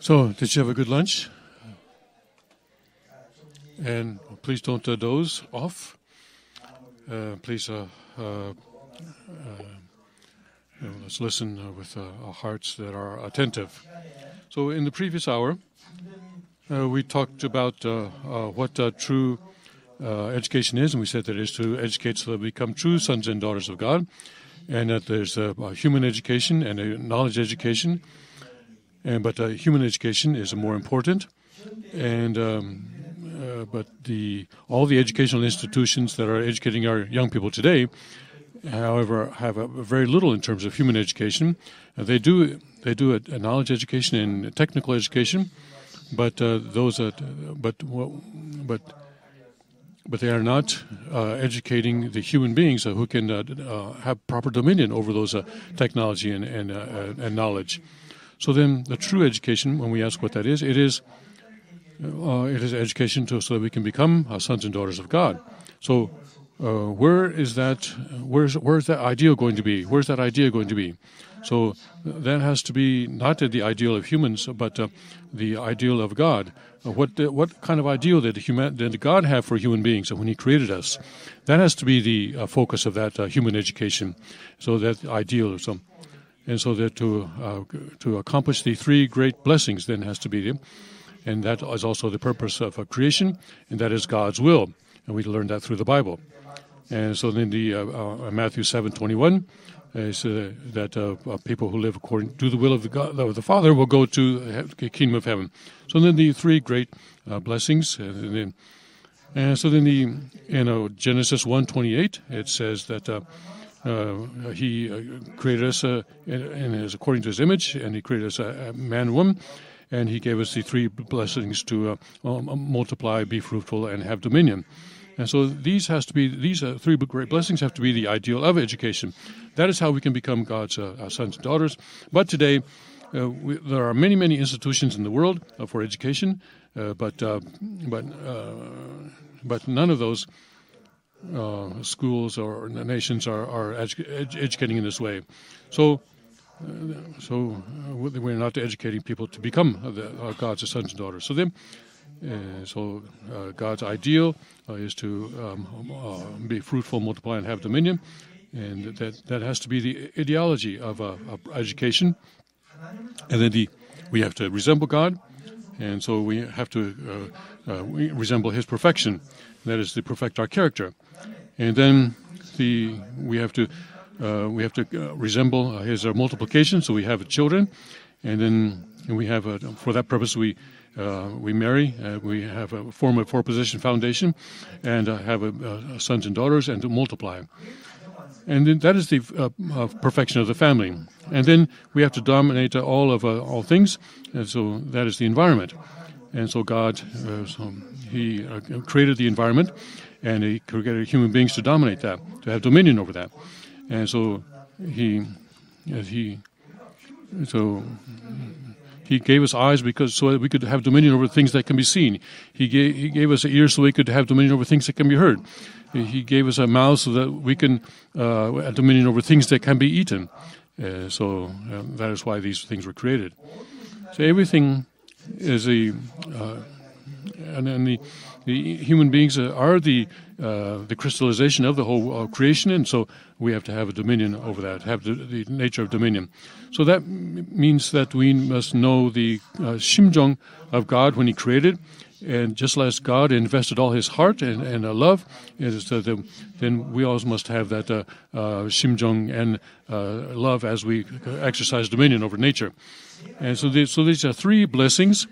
So, did you have a good lunch? And please don't doze off. Please let's listen with our hearts that are attentive. So in the previous hour, we talked about what true education is, and we said that it is to educate so that we become true sons and daughters of God, and that there's a human education and a knowledge education, but human education is more important, and but all the educational institutions that are educating our young people today, however, have very little in terms of human education. They do a knowledge education and technical education, but they are not educating the human beings who can have proper dominion over those technology and knowledge. So then, the true education, when we ask what that is, it is education so that we can become sons and daughters of God. So, where is that? Where's that ideal going to be? Where's that idea going to be? So that has to be not the ideal of humans, but the ideal of God. What kind of ideal did God have for human beings when He created us? That has to be the focus of that human education. So that ideal, and so that to accomplish the three great blessings then has to be there. And that is also the purpose of creation, and that is God's will. And we learned that through the Bible. And so then the Matthew 7:21 is that people who live according to the will of the Father will go to the kingdom of heaven. So then the three great blessings. And so then Genesis 1:28, it says that He created us according to His image, and He created us a man and woman. And He gave us the three blessings to multiply, be fruitful, and have dominion. And so these three great blessings have to be the ideal of education. That is how we can become God's sons and daughters. But today, there are many, many institutions in the world for education, but none of those schools or nations are educating in this way. So we're not educating people to become God's sons and daughters. So then, God's ideal is to be fruitful, multiply, and have dominion, and that has to be the ideology of education. And then we have to resemble God, and so we have to resemble His perfection. That is to perfect our character, and then we have to resemble His multiplication, so we have children, and then we have for that purpose we marry, we have a form of four-position foundation, and have sons and daughters, and to multiply, and then that is the perfection of the family. And then we have to dominate all things, and so that is the environment. And so God, He created the environment, and He created human beings to dominate that, to have dominion over that. And so he gave us eyes so that we could have dominion over things that can be seen. He gave us ears so we could have dominion over things that can be heard. He gave us a mouth so that we can have dominion over things that can be eaten. So that is why these things were created. So everything is the human beings are the crystallization of the whole creation, and so we have to have a dominion over that, have the nature of dominion. So that means that we must know the Shimjung of God when He created, and just as God invested all His heart and love, then we also must have that Shimjung and love as we exercise dominion over nature. And so these are three blessings.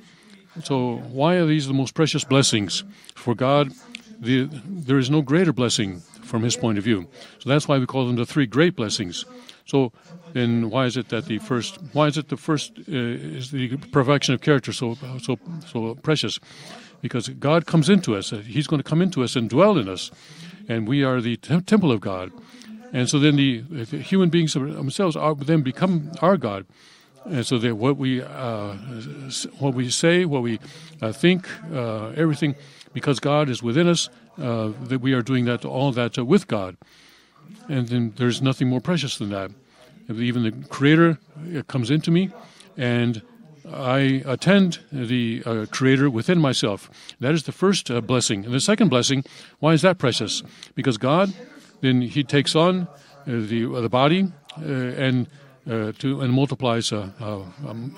So why are these the most precious blessings? For God, there is no greater blessing from His point of view. So that's why we call them the three great blessings. So then why is it that the first is the perfection of character so precious? Because God comes into us. He's going to come into us and dwell in us. And we are the temple of God. And so then the human beings themselves then become our God. And so that what we say, what we think, everything, because God is within us, that we are doing that, all that with God. And then there's nothing more precious than that. Even the Creator comes into me, and I attend the Creator within myself. That is the first blessing. And the second blessing, why is that precious? Because God, then He takes on the body and multiplies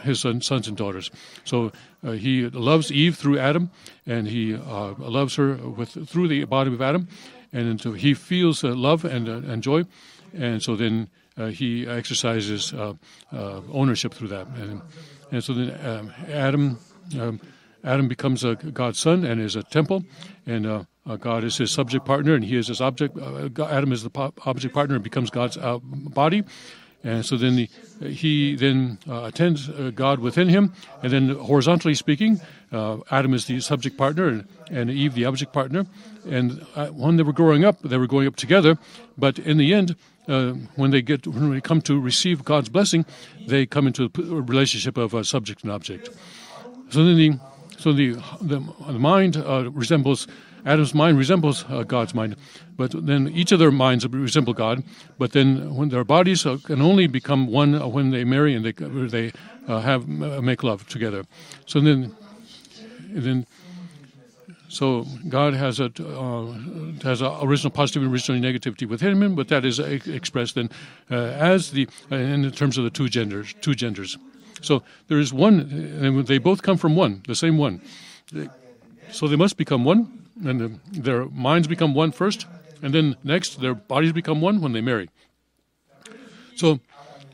His sons and daughters. So He loves Eve through Adam, and He loves her through the body of Adam. And so He feels love and joy, and so then He exercises ownership through that. And so then Adam becomes God's son and is a temple, and God is his subject partner, and he is his object. Adam is the object partner and becomes God's body. And so then he attends God within him, and then horizontally speaking, Adam is the subject partner and Eve the object partner. And when they were growing up together. But in the end, when they come to receive God's blessing, they come into a relationship of subject and object. So then the mind resembles. Adam's mind resembles God's mind, but then each of their minds resemble God. But then, when their bodies can only become one when they marry and they make love together. So then God has a original positivity and original negativity within Him, but that is expressed then in terms of the two genders. So there is one, and they both come from one, the same one. So they must become one. And their minds become one first, and then next their bodies become one when they marry. So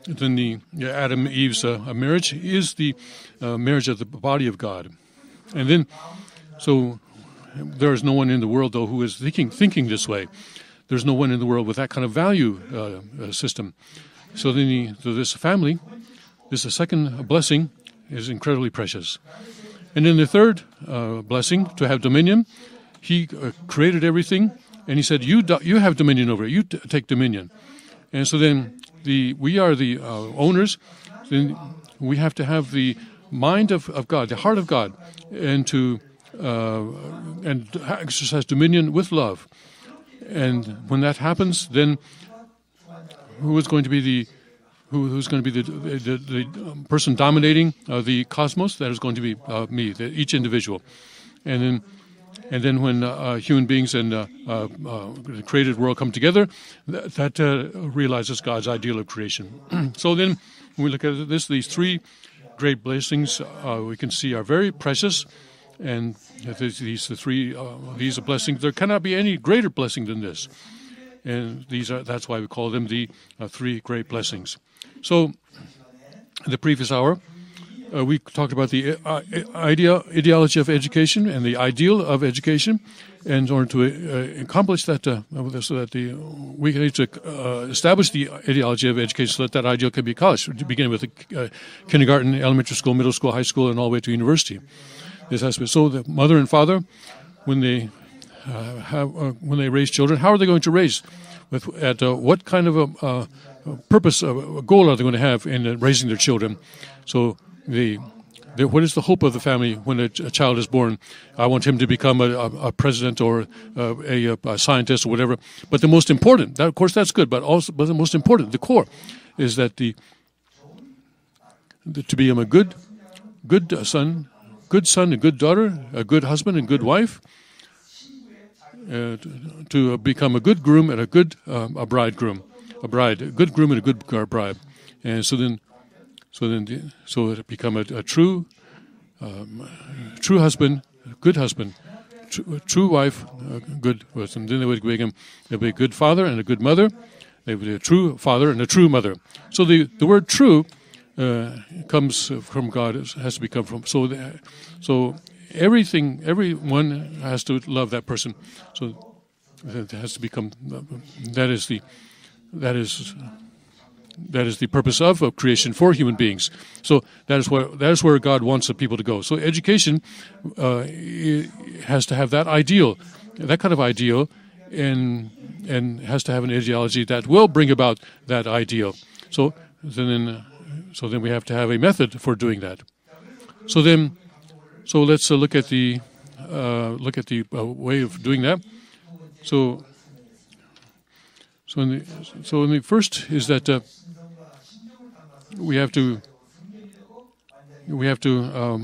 then Adam and Eve's marriage is the marriage of the body of God. And then, so there is no one in the world, though, who is thinking this way. There's no one in the world with that kind of value system. So then this family, this second blessing, is incredibly precious. And then the third blessing, to have dominion. He created everything, and He said, you have dominion over it. You take dominion. And so then we are the owners. Then we have to have the mind of God, the heart of God, and to exercise dominion with love. And when that happens, then who's going to be the person dominating the cosmos? That is going to be me, each individual. And then when human beings and the created world come together, that realizes God's ideal of creation. So then when we look at this, these three great blessings we can see are very precious. And these are blessings. There cannot be any greater blessing than this. And that's why we call them the three great blessings. So in the previous hour, we talked about the ideology of education and the ideal of education. And in order to accomplish that, we need to establish the ideology of education so that ideal can be accomplished, beginning with the kindergarten, elementary school, middle school, high school, and all the way to university. This has been so. The mother and father, when they raise children, how are they going to raise? What kind of a purpose, a goal are they going to have in raising their children? So what is the hope of the family when a child is born? I want him to become a president or a scientist or whatever. But the most important, that, of course, that's good. But the most important, the core, is that to become a good son, a good daughter, a good husband, and good wife. To become a good groom and a good bride, and so to become a true, true husband, a good husband, true wife, a good person. Then they would be a good father and a good mother. They would be a true father and a true mother. So the word true comes from God. It has to become from so. Everything, everyone has to love that person. So that has to become. That is the purpose of creation for human beings. So that is where God wants the people to go. So education has to have that ideal, that kind of ideal, and has to have an ideology that will bring about that ideal. So then we have to have a method for doing that. So let's look at the way of doing that. So in the first is that we have to we have to...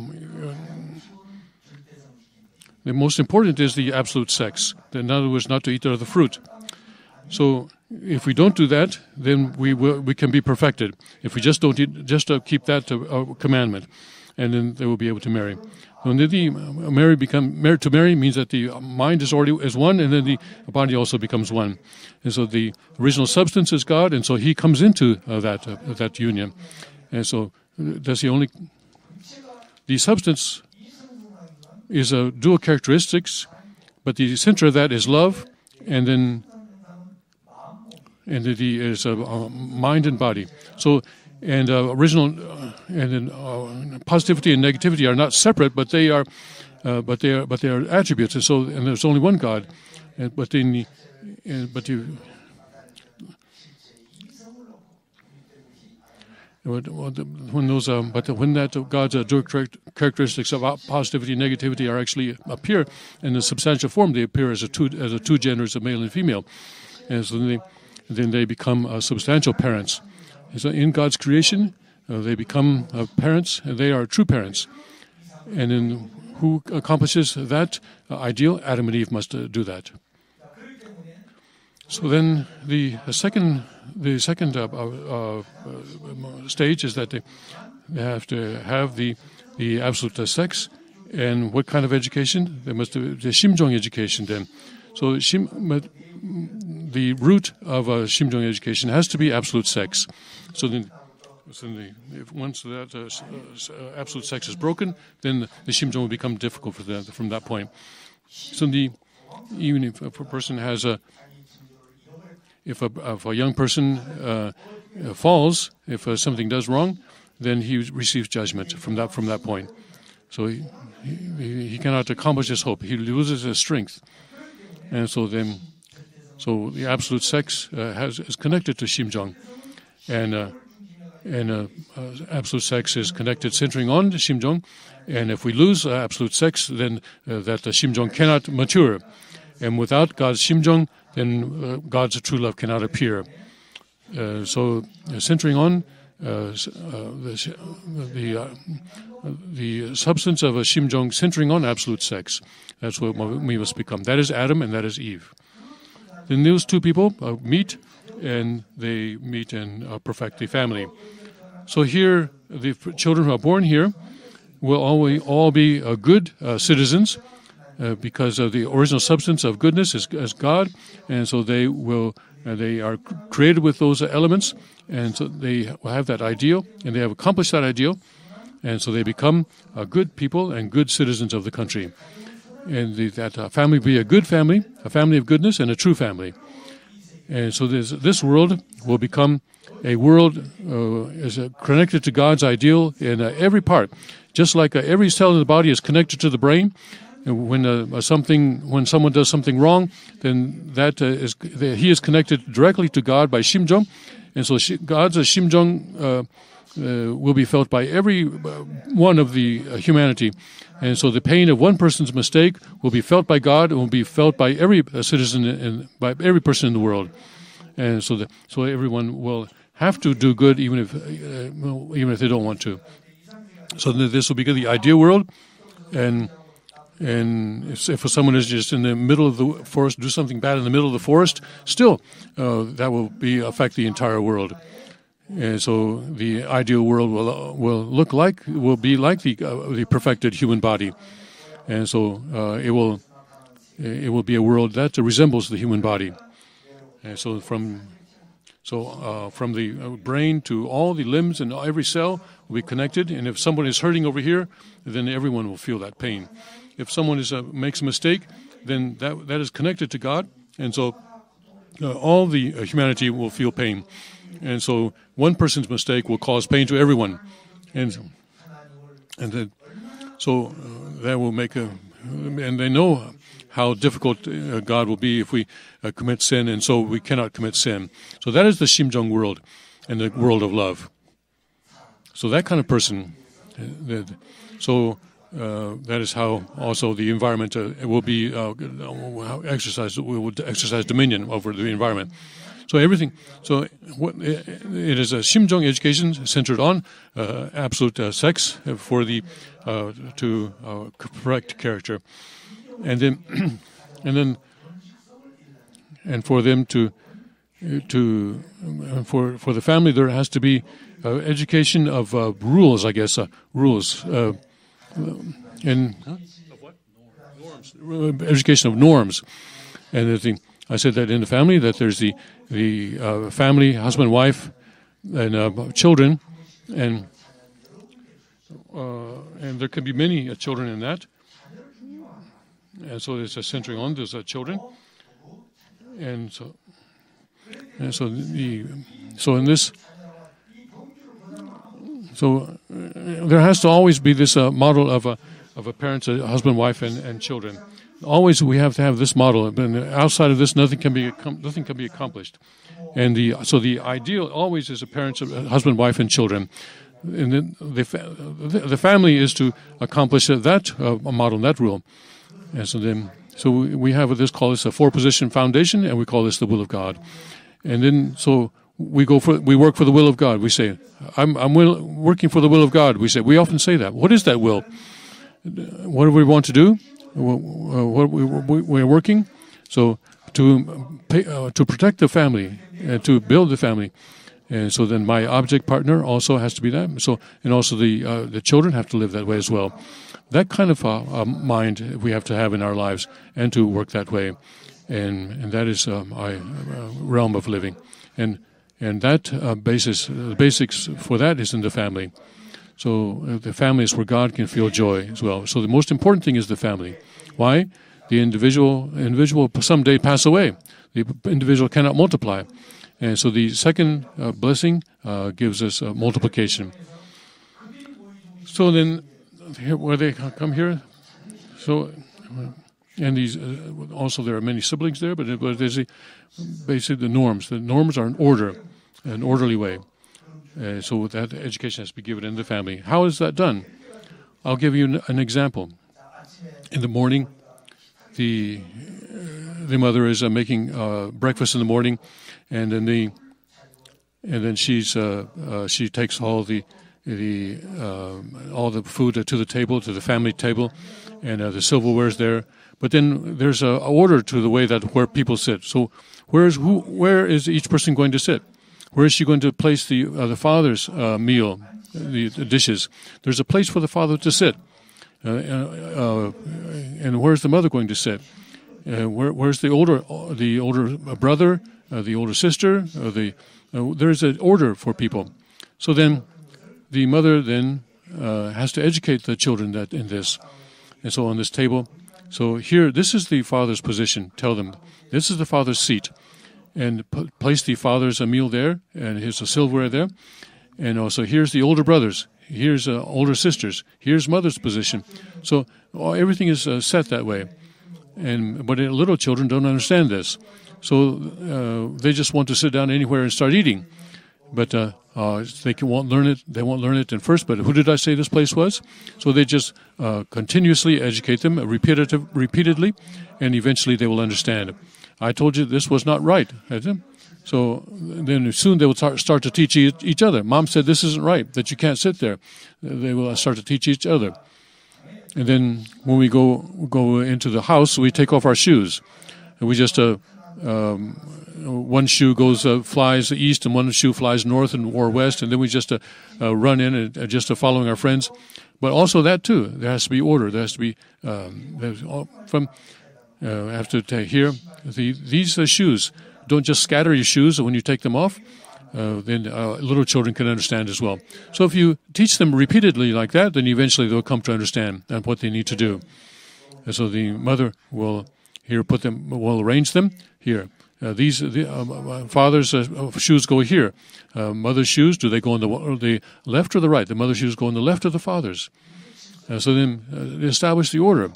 the most important is the absolute sex. In other words, not to eat of the fruit. So if we don't do that, then we can be perfected. If we just don't eat, just keep that commandment, and then they will be able to marry. So to marry means that the mind is one, and then the body also becomes one. And so the original substance is God, and so He comes into that union. And so that's the only. The substance is a dual characteristics, but the center of that is love, and then is mind and body. So, and original and then positivity and negativity are not separate, but they are, but they are attributes. And so, and there's only one God, and, but in, and, but you. When those, but when that God's direct characteristics of positivity and negativity are actually appear in a substantial form, they appear as two genders of male and female, and so then they become substantial parents. And so in God's creation, they become parents, and they are true parents. And then who accomplishes that ideal? Adam and Eve must do that. So then the second stage is that they have to have the absolute sex. And what kind of education? They must have the Shimjung education then. So the root of Shimjung education has to be absolute sex. So then, if once that absolute sex is broken, then the Shimjung will become difficult for them from that point. So even if a person has a... If a young person falls, if something does wrong, then he receives judgment from that point. So he cannot accomplish his hope. He loses his strength, and so the absolute sex is connected to Shimjung, and absolute sex is connected, centering on to Shimjung. And if we lose absolute sex, then that the Shimjung cannot mature, and without God's Shimjung, then God's true love cannot appear. So centering on the substance of a Shimjung, centering on absolute sex, that's what we must become. That is Adam and that is Eve. Then those two people meet, and they meet and perfect the family. So here, the children who are born here will all be good citizens, because of the original substance of goodness is God, and so they are created with those elements, and so they will have that ideal, and they have accomplished that ideal, and so they become good people and good citizens of the country, and that family be a good family, a family of goodness, and a true family, and so this world will become a world connected to God's ideal in every part, just like every cell in the body is connected to the brain. When someone does something wrong, then he is connected directly to God by Shimjung, and so God's Shimjung will be felt by every one of the humanity, and so the pain of one person's mistake will be felt by God and will be felt by every citizen and by every person in the world, and so everyone will have to do good even if they don't want to. So this will be the ideal world, and if someone is just in the middle of the forest, do something bad in the middle of the forest, still that will affect the entire world. And so the ideal world will be like the perfected human body, and so it will be a world that resembles the human body. And so from the brain to all the limbs and every cell will be connected. And if someone is hurting over here, then everyone will feel that pain. If someone makes a mistake, then that is connected to God, and so all the humanity will feel pain. And so one person's mistake will cause pain to everyone, and then that will make a. And they know how difficult God will be if we commit sin, and so we cannot commit sin. So that is the Shimjung world, and the world of love. So that kind of person, that is how also the environment will exercise dominion over the environment. So everything, so it is a Shimjung education centered on absolute sex for the to correct character, and then and for them to for the family there has to be education of rules, I guess, rules and education of norms, and the thing. I said that in the family, that there's the family, husband, wife, and children, and there can be many children in that, and so there's a centering on those children, and so there has to always be this model of a parents, a husband, wife, and children. Always, we have to have this model, and outside of this, nothing can be accomplished. And so the ideal always is a parents, husband, wife, and children, and then the family is to accomplish that model, that rule. And so then, so we have this call this a four-position foundation, and we call this the will of God. And then so we work for the will of God. We say, I'm working for the will of God. We say, we often say that. What is that will? What do we want to do? What we're working, so to protect the family and to build the family, and so then my object partner also has to be that. So and also the children have to live that way as well. That kind of mind we have to have in our lives and to work that way, and that is my realm of living, and that basis, the basics for that is in the family. So the family is where God can feel joy as well. So the most important thing is the family. Why? The individual someday pass away. The individual cannot multiply. And so the second blessing gives us multiplication. So then, where they come here, so, and these, also there are many siblings there, but there's basically the norms. The norms are in order, an orderly way. So that education has to be given in the family. How is that done? I'll give you an example. In the morning, the mother is making breakfast in the morning, and then she's she takes all the food to the table, to the family table, and the silverware's there. But then there's a order to the way that where people sit. So where is each person going to sit? Where is she going to place the father's meal, the dishes? There's a place for the father to sit. And where's the mother going to sit? Where's the older brother, the older sister? There's an order for people. So then the mother then has to educate the children that in this. And so on this table. So here, this is the father's position. Tell them, this is the father's seat. And place the father's meal there, and his silverware there. And also, here's the older brothers, here's older sisters, here's mother's position. So everything is set that way. But little children don't understand this. So they just want to sit down anywhere and start eating. But they won't learn it at first, but who did I say this place was? So they just continuously educate them repeatedly, and eventually they will understand. I told you this was not right. So then soon they will start to teach each other. Mom said this isn't right, that you can't sit there. They will start to teach each other. And then when we go into the house, we take off our shoes. And we just, one shoe goes flies east and one shoe flies north and or west. And then we just run in and just following our friends. But also that too, there has to be order. There has to be after here, these shoes, don't just scatter your shoes when you take them off, then little children can understand as well. So if you teach them repeatedly like that, then eventually they'll come to understand what they need to do. And so the mother will arrange them here. Father's shoes go here. Mother's shoes, do they go on the left or the right? The mother's shoes go on the left of the father's. So then they establish the order.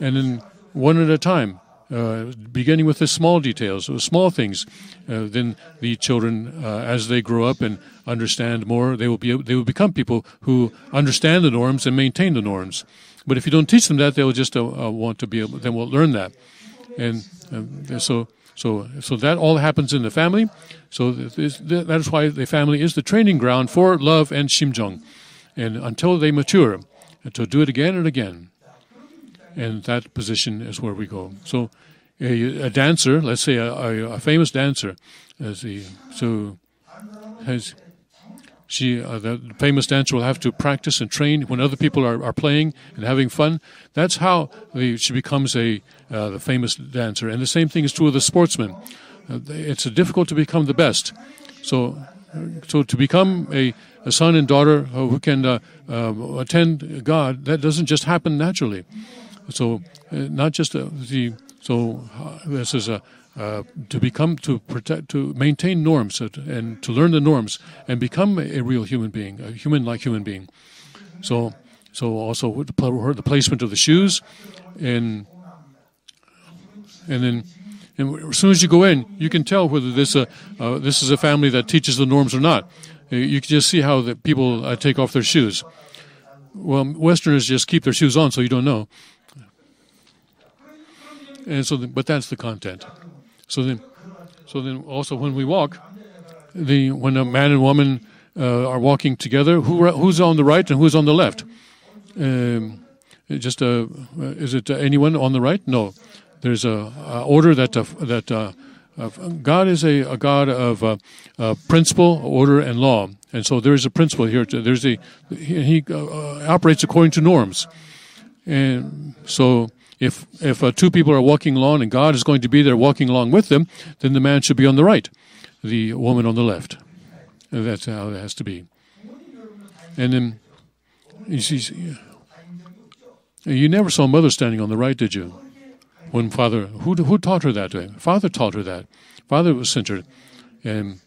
And then one at a time, beginning with the small details, the small things. Then the children, as they grow up and understand more, they will become people who understand the norms and maintain the norms. But if you don't teach them that, they will just want to be able. They won't learn that, and so So that all happens in the family. So that is why the family is the training ground for love and Shimjung, and until they mature, and to do it again and again. And that position is where we go. So a dancer, let's say a famous dancer, the famous dancer will have to practice and train when other people are playing and having fun. That's how she becomes the famous dancer. And the same thing is true of the sportsman. It's difficult to become the best. So to become a son and daughter who can attend God, that doesn't just happen naturally. So not just this is to maintain norms and to learn the norms and become a real human being, a human-like human being. So also with the placement of the shoes, and then as soon as you go in, you can tell whether this is a family that teaches the norms or not. You can just see how the people take off their shoes. Well, Westerners just keep their shoes on, so you don't know. And so, but that's the content. So then also when we walk, when a man and woman are walking together, who's on the right and who's on the left? Is it anyone on the right? No, there's a order that God is a God of principle, order, and law, and so there is a principle here. He operates according to norms, and so. If two people are walking along and God is going to be there walking along with them, then the man should be on the right, the woman on the left. And that's how it has to be. And then, you never saw mother standing on the right, did you? When father, who taught her that way? Father taught her that. Father was centered. And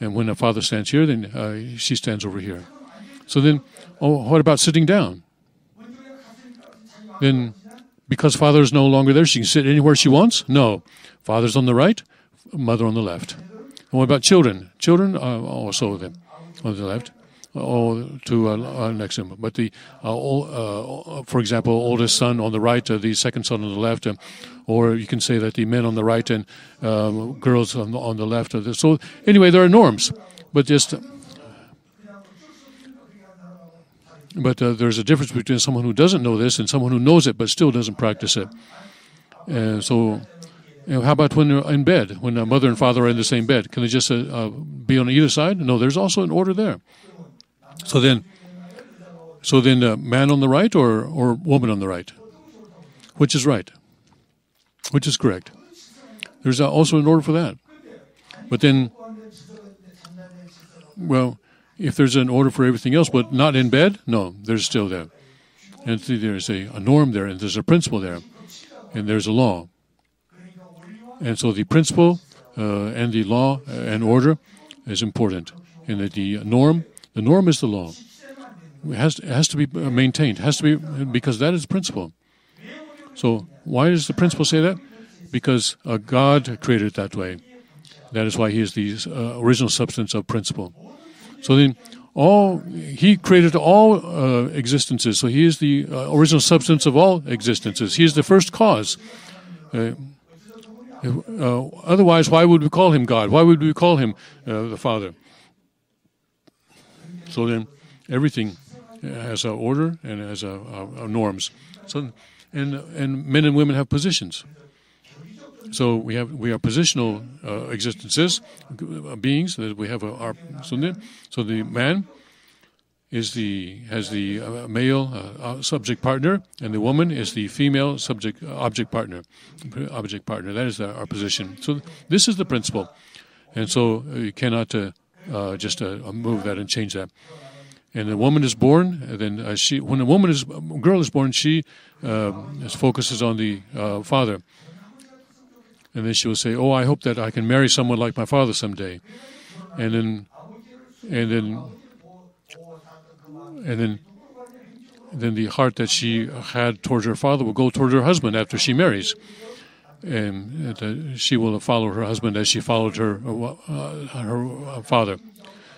when a father stands here, then she stands over here. So then, what about sitting down? Then, because father is no longer there, she can sit anywhere she wants? No. Father's on the right, mother on the left. And what about children? Children are also on the left, next to him. But for example, oldest son on the right, the second son on the left, or you can say that the men on the right and girls on the left. So anyway, there are norms, but just. But there's a difference between someone who doesn't know this and someone who knows it but still doesn't practice it. How about when they're in bed, when a mother and father are in the same bed? Can they just be on either side? No, there's also an order there. So then, man on the right or woman on the right? Which is right? Which is correct? There's also an order for that. But then, well, if there's an order for everything else, but not in bed, no, there's still there. And there's a norm there, and there's a principle there, and there's a law. And so the principle and the law and order is important. And that the norm is the law. It has to be maintained. It has to be, because that is principle. So why does the principle say that? Because God created it that way. That is why He is the original substance of principle. So then, He created all existences. So He is the original substance of all existences. He is the first cause. Otherwise, why would we call Him God? Why would we call Him the Father? So then, everything has an order and has a norms. So, and men and women have positions. So we are positional existences, beings that we have our. So the man has the male subject partner, and the woman is the female subject object partner. That is our position. So this is the principle, and so you cannot just move that and change that. And a woman is born, and then when a girl is born, she focuses on the father. And then she will say, "Oh, I hope that I can marry someone like my father someday." And then the heart that she had towards her father will go toward her husband after she marries, and she will follow her husband as she followed her father.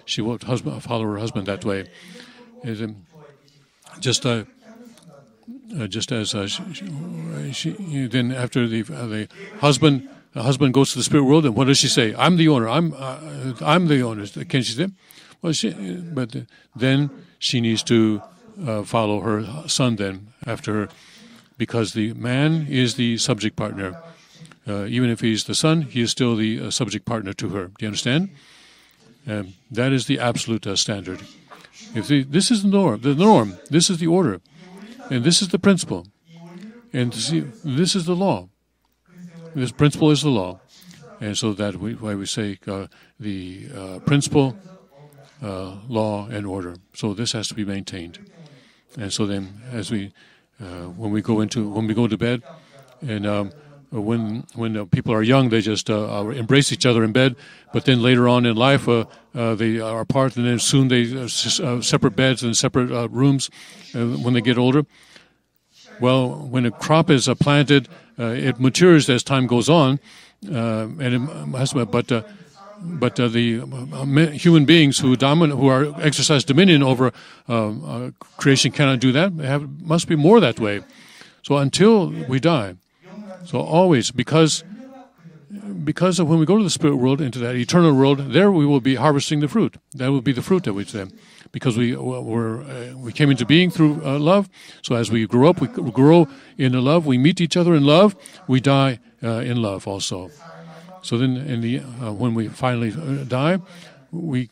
She will follow her husband that way, and just as then after the husband The husband goes to the spirit world, and what does she say? I'm the owner. I'm the owner. Can she say? Well, but then she needs to follow her son then after her, because the man is the subject partner. Even if he's the son, he is still the subject partner to her. Do you understand? That is the absolute standard. If this is the norm, this is the order, and this is the principle, and this is the law. This principle is the law, and so that's why we say the principle, law, and order. So this has to be maintained, and so then as we when we go to bed, and when people are young, they just embrace each other in bed. But then later on in life, they are apart, and then soon they separate beds and separate rooms. When they get older, well, when a crop is planted, it matures as time goes on, and it has to, but the human beings who exercise dominion over creation cannot do that. It must be more that way. So until we die. So always, because of when we go to the spirit world, into that eternal world, there we will be harvesting the fruit. That will be the fruit that we then, because we came into being through love. So as we grow up, we grow in love. We meet each other in love. We die in love also. So then, in the when we finally die, we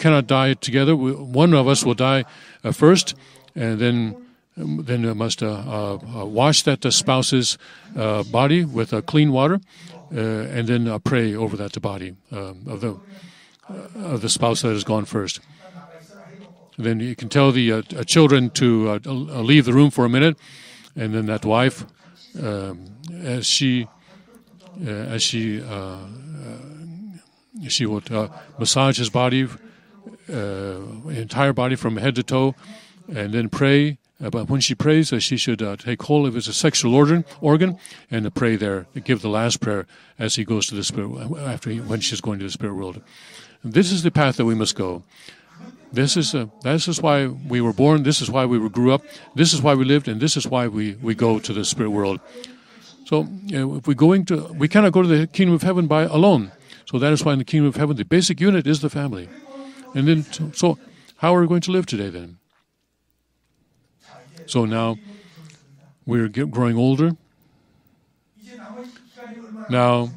cannot die together. One of us will die first, and then. Then we must wash that spouse's body with clean water, and then pray over that body of the spouse that has gone first. Then you can tell the children to leave the room for a minute, and then that wife, as she will massage his body, entire body from head to toe, and then pray. But when she prays, she should take hold of his sexual organ and pray there, give the last prayer as he goes to the spirit after when she's going to the spirit world. This is the path that we must go. This is why we were born. This is why we grew up. This is why we lived, and this is why we go to the spirit world. So if we're going to, we cannot go to the kingdom of heaven by alone. So that is why in the kingdom of heaven, the basic unit is the family. And then, so how are we going to live today then? So now we're growing older. Now,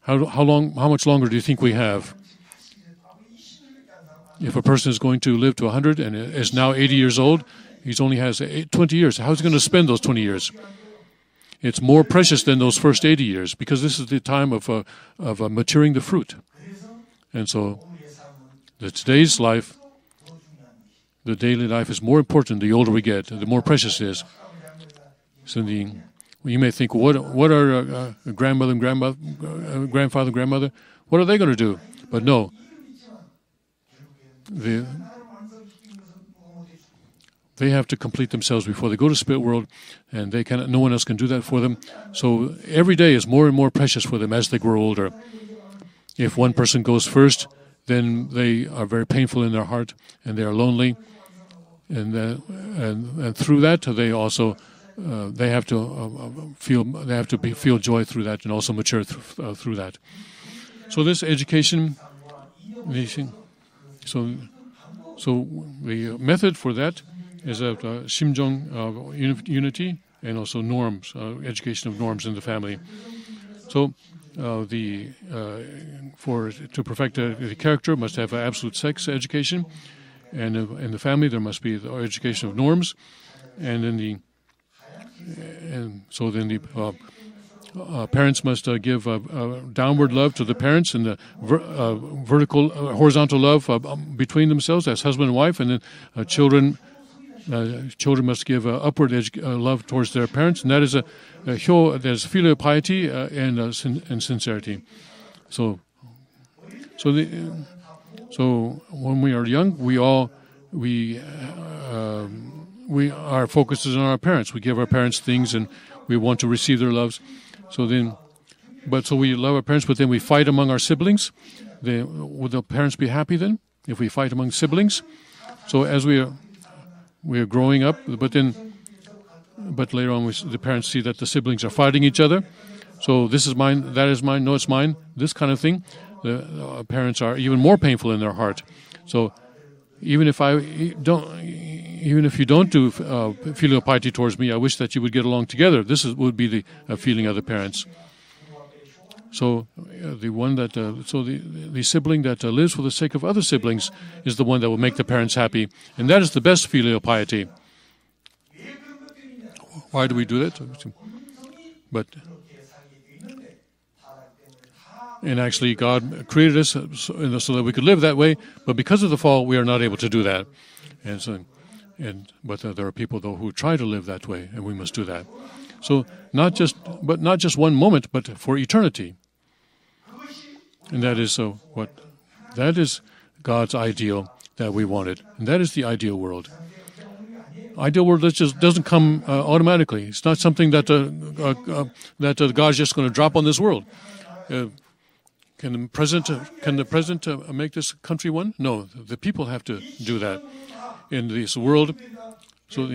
how much longer do you think we have? If a person is going to live to 100 and is now 80 years old, he's only has 20 years. How's he going to spend those 20 years? It's more precious than those first 80 years because this is the time of maturing the fruit. And so, today's life. The daily life is more important the older we get, the more precious it is. So you may think, what are grandmother and grandfather and grandmother, what are they going to do? But no. They have to complete themselves before they go to spirit world, and they cannot, no one else can do that for them. So every day is more and more precious for them as they grow older. If one person goes first, then they are very painful in their heart, and they are lonely. And through that, they also they have to feel joy through that, and also mature through that. So this education, so the method for that is that Shimjung unity and also norms, education of norms in the family. So. To perfect the character, must have absolute sex education, and in the family there must be the education of norms, and so then the parents must give downward love to the parents, and the horizontal love between themselves as husband and wife, and then children must give upward love towards their parents, and that is there's filial piety and sincerity. So when we are young, we our focus is on our parents. We give our parents things, and we want to receive their loves. So we love our parents, but then we fight among our siblings. Would the parents be happy then if we fight among siblings? So as we are growing up, but later on the parents see that the siblings are fighting each other, So this is mine, that is mine, no, it's mine, this kind of thing. The parents are even more painful in their heart. So even if you don't do filial piety towards me, I wish that you would get along together. This is, would be the feeling of the parents. So the sibling that lives for the sake of other siblings is the one that will make the parents happy, and that is the best filial piety. Why do we do that? But and actually, God created us so that we could live that way. But because of the fall, we are not able to do that. And so, but there are people though who try to live that way, and we must do that. So not just one moment, but for eternity. And that is that is God's ideal that we wanted, and that is the ideal world. Ideal world that just doesn't come automatically. It's not something that God's just going to drop on this world. Can the president make this country one? No, the people have to do that in this world. So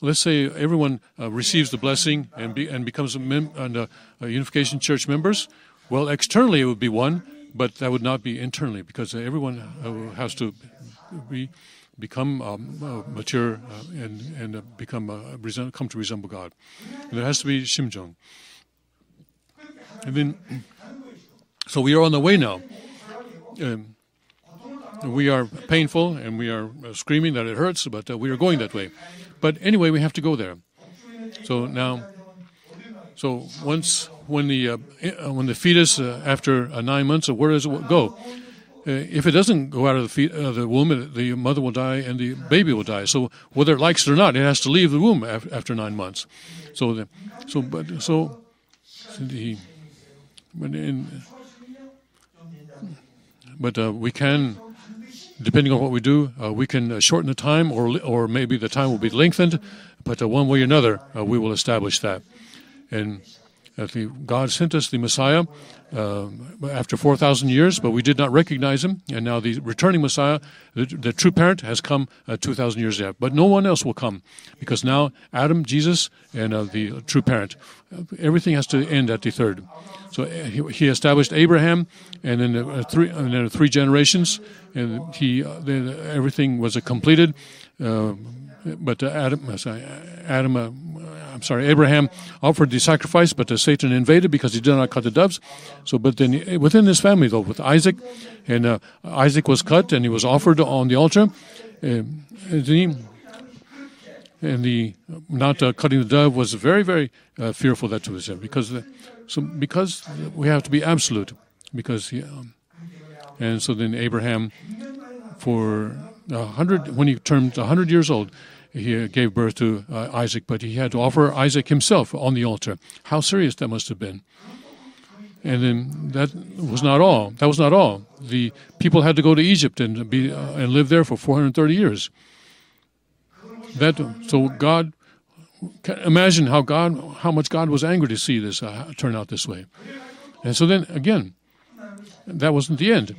let's say everyone receives the blessing and becomes a Unification Church members. Well, externally it would be one, but that would not be internally, because everyone has to become mature and come to resemble God. And there has to be Shimjung. And then, so we are on the way now. We are painful and we are screaming that it hurts, but we are going that way. But anyway, we have to go there. So now, so once when the fetus after 9 months, where does it go? If it doesn't go out of the womb, the mother will die and the baby will die. So whether it likes it or not, it has to leave the womb after 9 months. So the, so but so the but in. But we can, depending on what we do, we can shorten the time, or maybe the time will be lengthened. But one way or another, we will establish that. And God sent us the Messiah after 4,000 years, but we did not recognize him. And now the returning Messiah, the true parent, has come 2,000 years after. But no one else will come, because now Adam, Jesus, and the true parent, everything has to end at the third. So he established Abraham, and then three generations, and then everything was completed. Abraham offered the sacrifice, but Satan invaded because he did not cut the doves. So, but then within his family, though, with Isaac, and Isaac was cut and he was offered on the altar. And the cutting the dove was very, very fearful that was there, because we have to be absolute, because and so then Abraham for 100, when he turned 100 years old, he gave birth to Isaac, but he had to offer Isaac himself on the altar. How serious that must have been. And then that was not all. That was not all. The people had to go to Egypt and live there for 430 years. So God, imagine how much God was angry to see this turn out this way. And so then, again, that wasn't the end.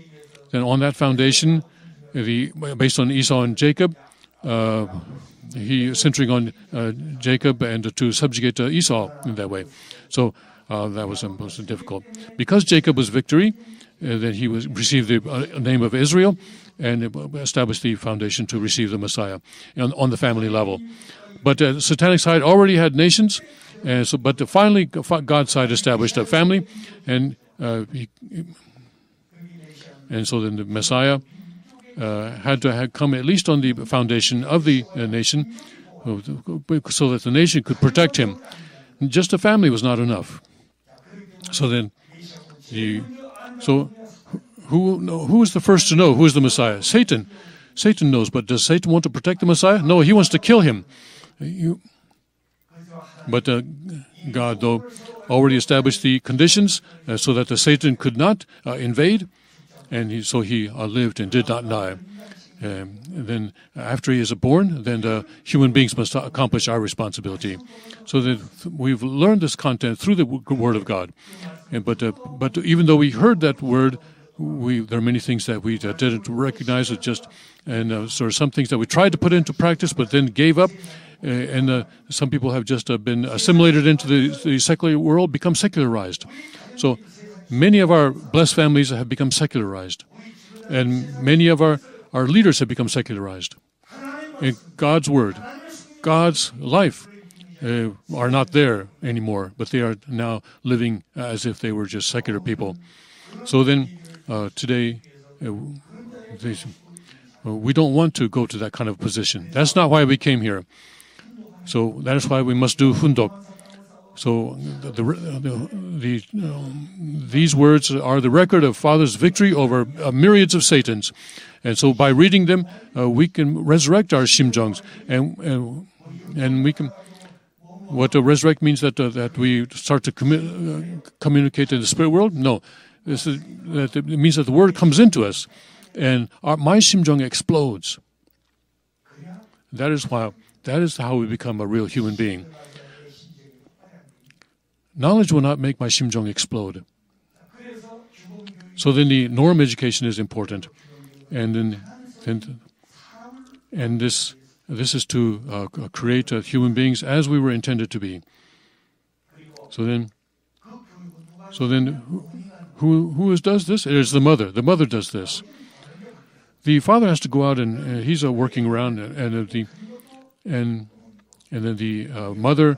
Then on that foundation, based on Esau and Jacob, he centering on Jacob and to subjugate Esau in that way. So that was difficult. Because Jacob was victory, then he received the name of Israel and established the foundation to receive the Messiah on the family level. But the satanic side already had nations, but finally God's side established a family, and so then the Messiah had to have come at least on the foundation of the nation, so that the nation could protect him. Just a family was not enough. So then, who is the first to know who is the Messiah? Satan. Satan knows, but does Satan want to protect the Messiah? No, he wants to kill him. But God, though, already established the conditions so that the Satan could not invade. And so he lived and did not die. And then after he is born, then the human beings must accomplish our responsibility. So that we've learned this content through the Word of God. But even though we heard that Word, there are many things that we didn't recognize. There are some things that we tried to put into practice, but then gave up. and some people have just been assimilated into the secular world, become secularized. So many of our blessed families have become secularized, and many of our leaders have become secularized. And God's word, God's life are not there anymore, but they are now living as if they were just secular people. So then today, we don't want to go to that kind of position. That's not why we came here. So that is why we must do Hundok. So these words are the record of Father's victory over myriads of Satans. And so by reading them, we can resurrect our Shimjungs. And we can... What resurrect means that we start to communicate in the spirit world? No. It means that the word comes into us, and my Shimjung explodes. That is why. That is how we become a real human being. Knowledge will not make my Shimjung explode. So then, the norm education is important, and then, and this is to create human beings as we were intended to be. So then. Who does this? It is the mother. The mother does this. The father has to go out and he's working around, and then the mother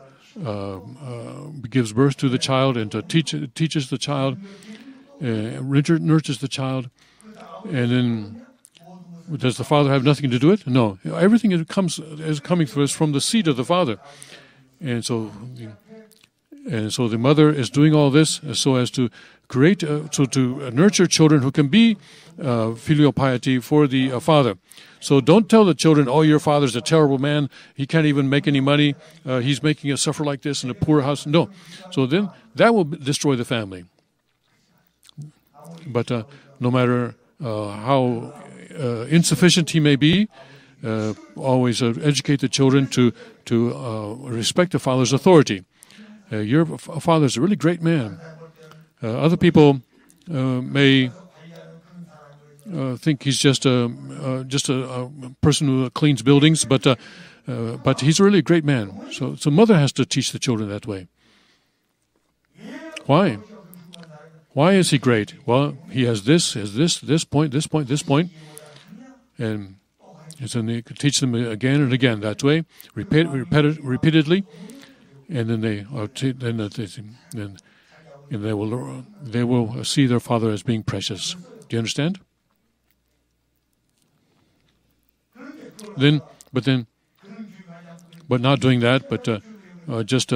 gives birth to the child and teaches the child, nurtures the child, and then does the father have nothing to do with it? No, everything is coming to us from the seed of the father, and so. And so the mother is doing all this so as to create, to nurture children who can be filial piety for the father. So don't tell the children, oh, your father's a terrible man. He can't even make any money. He's making us suffer like this in a poor house. No. So then that will destroy the family. But no matter how insufficient he may be, always educate the children to respect the father's authority. Your father's a really great man. Other people may think he's just a person who cleans buildings, but he's really a great man. So mother has to teach the children that way. Why? Why is he great? Well, he has this point, and so they teach them again and again that way, repeatedly. And then they will see their father as being precious. Do you understand? But not doing that, but just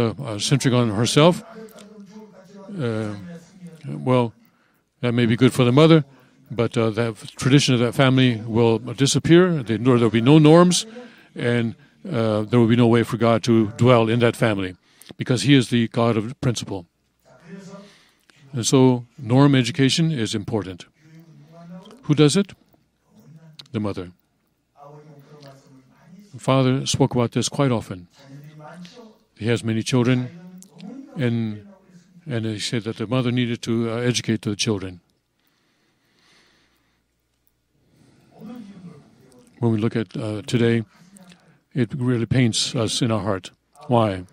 centering on herself. Well, that may be good for the mother, but that tradition of that family will disappear. There will be no norms, and there will be no way for God to dwell in that family, because he is the God of principle. And so norm education is important. Who does it? The mother. Father spoke about this quite often. He has many children, and he said that the mother needed to educate the children. When we look at today, it really pains us in our heart. Why?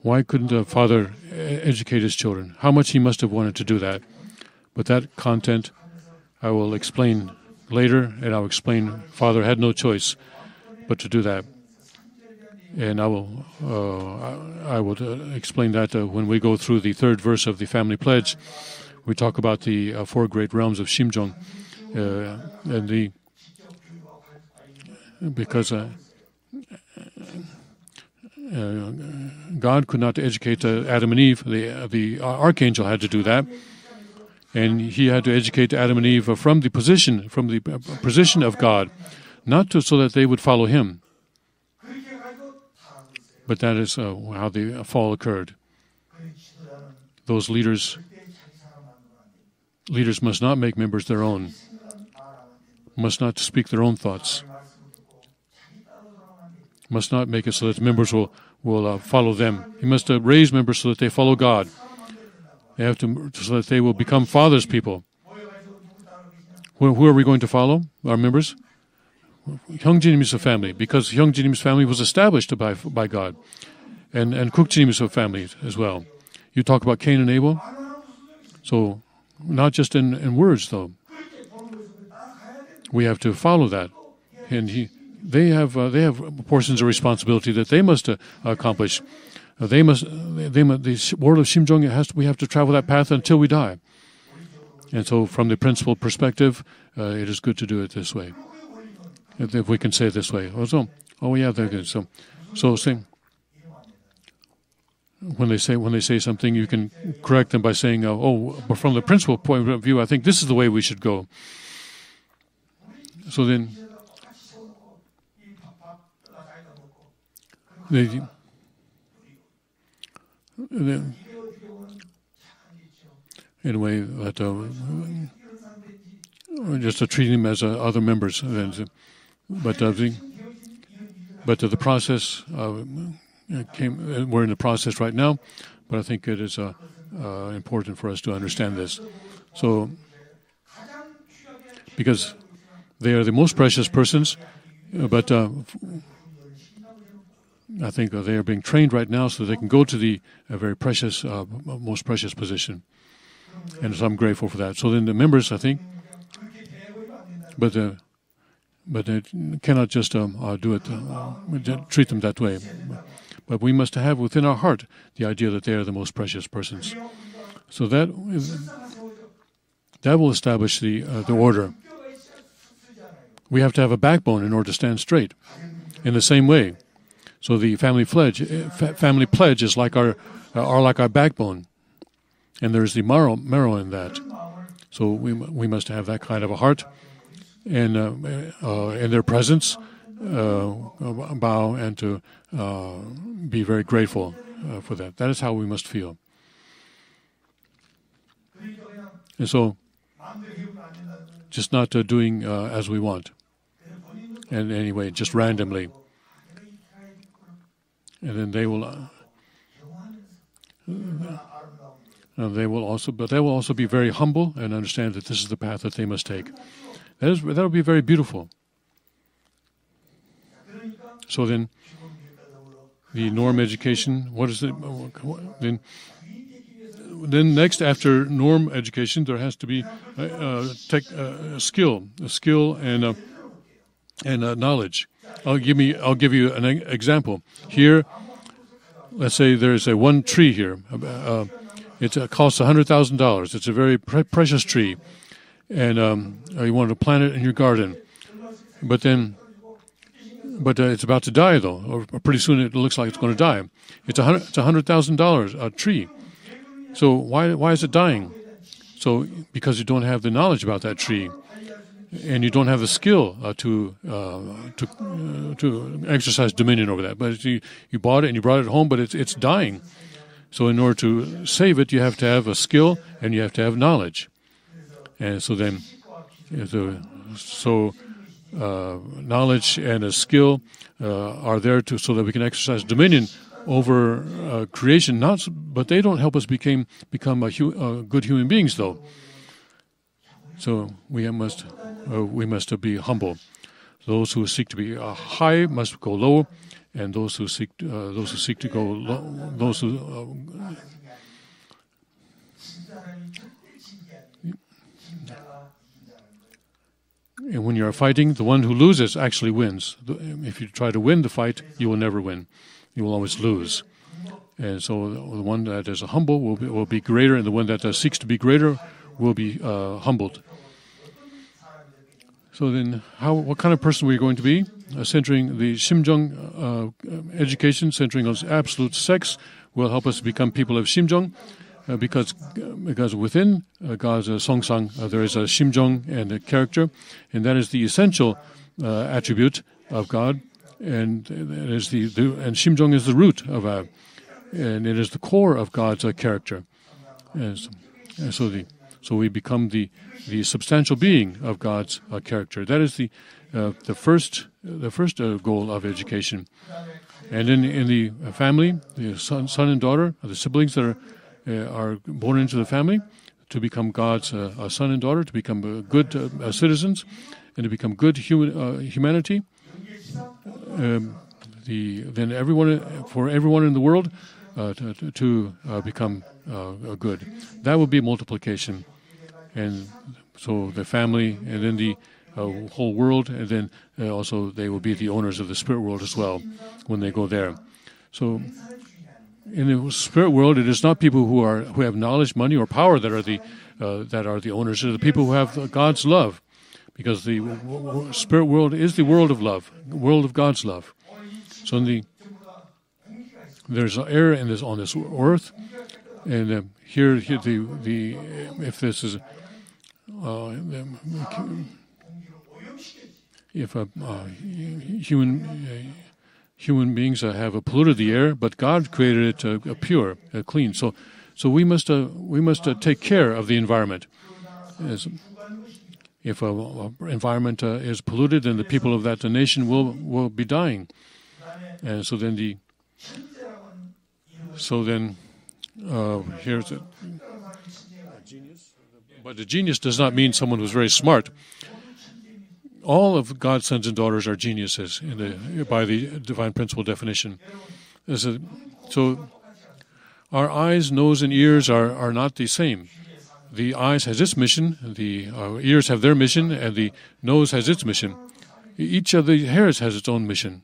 Why couldn't a father educate his children? How much he must have wanted to do that. But that content I will explain later, and I'll explain Father had no choice but to do that. And I will explain that when we go through the third verse of the Family Pledge. We talk about the four great realms of Shimjung, because God could not educate Adam and Eve. The archangel had to do that, and he had to educate Adam and Eve from the position of God, so that they would follow him. But that is how the fall occurred. Those leaders must not make members their own, must not speak their own thoughts, must not make it so that members will follow them. He must raise members so that they follow God. They have to, so that they will become Father's people. Who are we going to follow? Our members? Hyungjinim is a family, because Hyungjinim's family was established by God. And Kukjinim is a family as well. You talk about Cain and Abel. So not just in words, though. We have to follow that. And they have portions of responsibility that they must accomplish. The world of Shimjung, we have to travel that path until we die. And so from the principal perspective, it is good to do it this way. If we can say it this way. Same. When they say something, you can correct them by saying, but from the principal point of view, I think this is the way we should go. So then, just to treat him as other members. The process came. We're in the process right now, but I think it is important for us to understand this. So, because they are the most precious persons, but I think they are being trained right now so they can go to the most precious position. And so I'm grateful for that. So then the members, I think, but they cannot just do it, treat them that way. But we must have within our heart the idea that they are the most precious persons. So that will establish the order. We have to have a backbone in order to stand straight. In the same way, so the family pledge is like our backbone. And there's the marrow in that, so we must have that kind of a heart, and in their presence, bow and to be very grateful for that. That is how we must feel. And so, just not doing as we want, and anyway, just randomly, and then they will. They will also be very humble and understand that this is the path that they must take. That will be very beautiful. So then, the norm education. What is it? Then next after norm education, there has to be a skill, and knowledge. I'll give you an example here. Let's say there is one tree here. It costs $100,000. It's a very precious tree, and you want to plant it in your garden. But it's about to die, though, or pretty soon it looks like it's going to die. It's $100,000 a tree. So why is it dying? So because you don't have the knowledge about that tree, and you don't have the skill to exercise dominion over that. But you bought it and you brought it home, but it's dying. So in order to save it, you have to have a skill and you have to have knowledge. And so then, knowledge and a skill are there so that we can exercise dominion over creation. But they don't help us become good human beings, though. So we must be humble. Those who seek to be high must go low. And and when you are fighting, the one who loses actually wins. If you try to win the fight, you will never win. You will always lose. And so the one that is humble will be greater, and the one that seeks to be greater will be humbled. So then, what kind of person were you going to be? Centering the Shimjung education, centering on absolute sex, will help us become people of Shimjung, because within God's Sungsang there is a Shimjung and a character, and that is the essential attribute of God, and it is and Shimjung is the root of and it is the core of God's character, so we become the substantial being of God's character. That is the first goal of education. And in the family, the son and daughter, the siblings that are born into the family, to become God's son and daughter, to become good citizens, and to become good humanity. Then everyone, for everyone in the world, to become good. That would be multiplication, and so the family, and then the whole world, and then also they will be the owners of the spirit world as well when they go there. So, in the spirit world, it is not people who have knowledge, money, or power that are the owners. It is the people who have God's love, because the spirit world is the world of love, world of God's love. So there's air and on this earth, and here the if this is if human beings have polluted the air, but God created it pure, clean. So we must take care of the environment. As if an environment is polluted, then the people of that nation will be dying, and so then the. So then, here's it. But a genius does not mean someone who's very smart. All of God's sons and daughters are geniuses by the divine principle definition. So our eyes, nose, and ears are not the same. The eyes has its mission, the ears have their mission, and the nose has its mission. Each of the hairs has its own mission.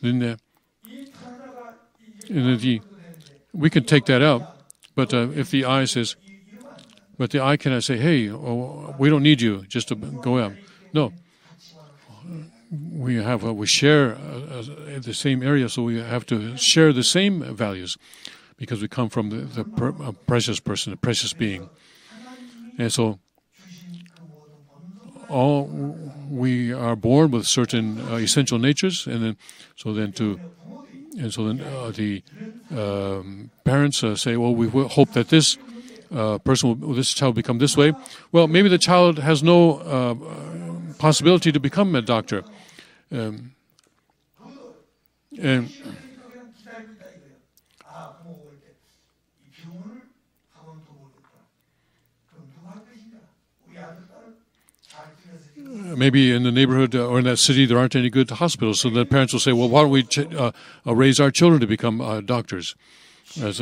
Then we can take that out, but if the eye says, but the eye cannot say, hey, oh, we don't need you, just to go out. No, we share the same area, so we have to share the same values, because we come from the precious person, the precious being, and so all we are born with certain essential natures, and so then the parents say, well, we hope that this person, this child, will become this way. Well, maybe the child has no possibility to become a doctor. Maybe in the neighborhood or in that city there aren't any good hospitals, so the parents will say, well, why don't we raise our children to become doctors? If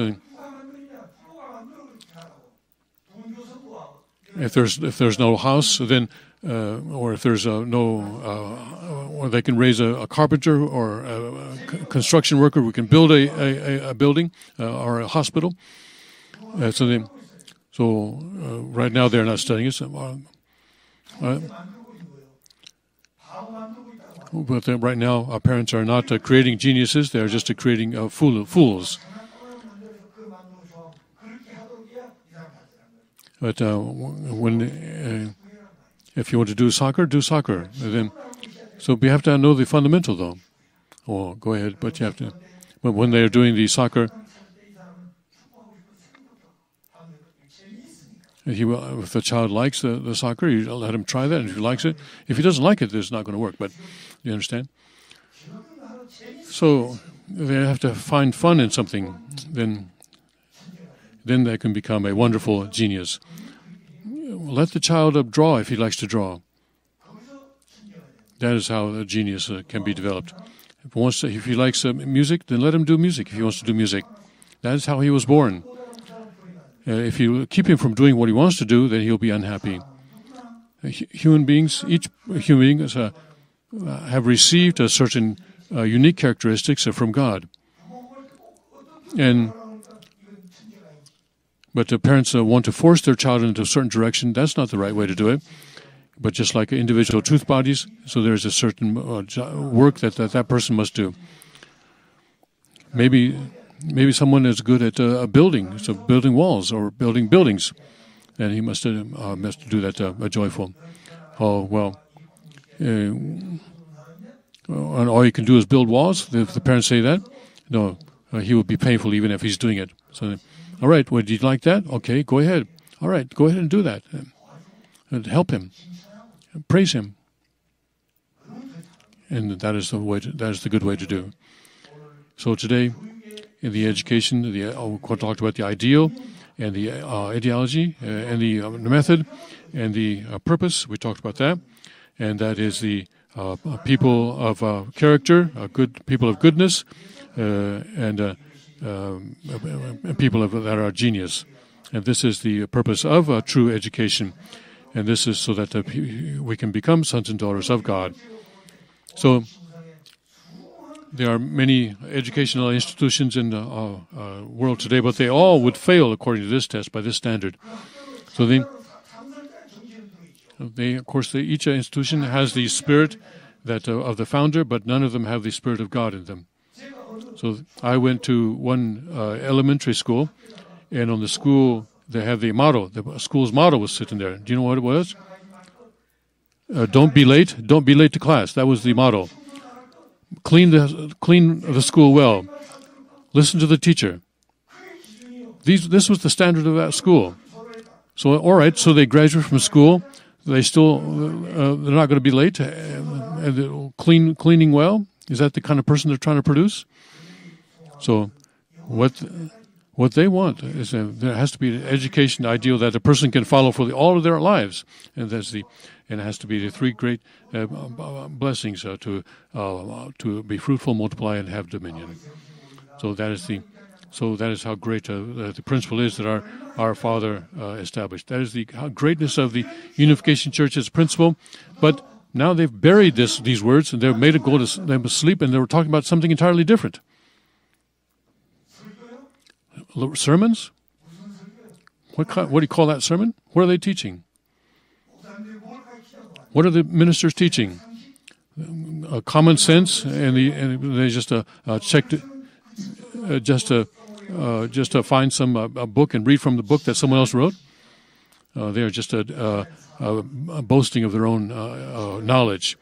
there's no house, then or if there's or they can raise a carpenter or a construction worker who can build a building or a hospital. So right now they're not studying it. But right now, our parents are not creating geniuses; they are just creating fools. But if you want to do soccer. Then, so we have to know the fundamental, though. Oh, go ahead. But you have to. But when they are doing the soccer, if the child likes the soccer, you let him try that, and if he likes it. If he doesn't like it, it's not going to work, but you understand? So they have to find fun in something. Then they can become a wonderful genius. Let the child draw if he likes to draw. That is how a genius can be developed. If he likes music, then let him do music if he wants to do music. That is how he was born. If you keep him from doing what he wants to do, then he'll be unhappy. Human beings, each human being have received a certain unique characteristics from God. But the parents want to force their child into a certain direction. That's not the right way to do it. But just like individual truth bodies, so there's a certain work that person must do. Maybe someone is good at building walls or building buildings, and he must do that joyful. Oh, well, and all you can do is build walls. If the parents say that, no, he will be painful even if he's doing it. So, all right, well, do you like that? Okay, go ahead. All right, go ahead and do that. And help him, praise him, and that is the way. That is the good way to do. So today. In the education, we talked about the ideal, and the ideology and the method and the purpose. We talked about that. And that is the people of character, good people of goodness, and people that are genius. And this is the purpose of true education. And this is so that we can become sons and daughters of God. So there are many educational institutions in the world today, but they all would fail according to this test, by this standard. So they, of course, each institution has the spirit that of the founder, but none of them have the spirit of God in them. So I went to one elementary school, and on the school they have the motto. The school's motto was sitting there. Do you know what it was? Don't be late. Don't be late to class. That was the motto. Clean the school well. Listen to the teacher. This was the standard of that school. So all right, so they graduate from school. They still, they're not going to be late. Cleaning well. Is that the kind of person they're trying to produce? So what they want is there has to be an education ideal that a person can follow for all of their lives, and that's and it has to be the three great blessings to be fruitful, multiply, and have dominion. So that is the. So that is how great the principle is that our Father established. That is the greatness of the Unification Church's principle. But now they've buried these words, and they've made it go to them asleep, and they were talking about something entirely different. Sermons? What do you call that sermon? What are they teaching? What are the ministers teaching? Common sense, and they just checked it. Just to find some a book and read from the book that someone else wrote. They are just a boasting of their own knowledge.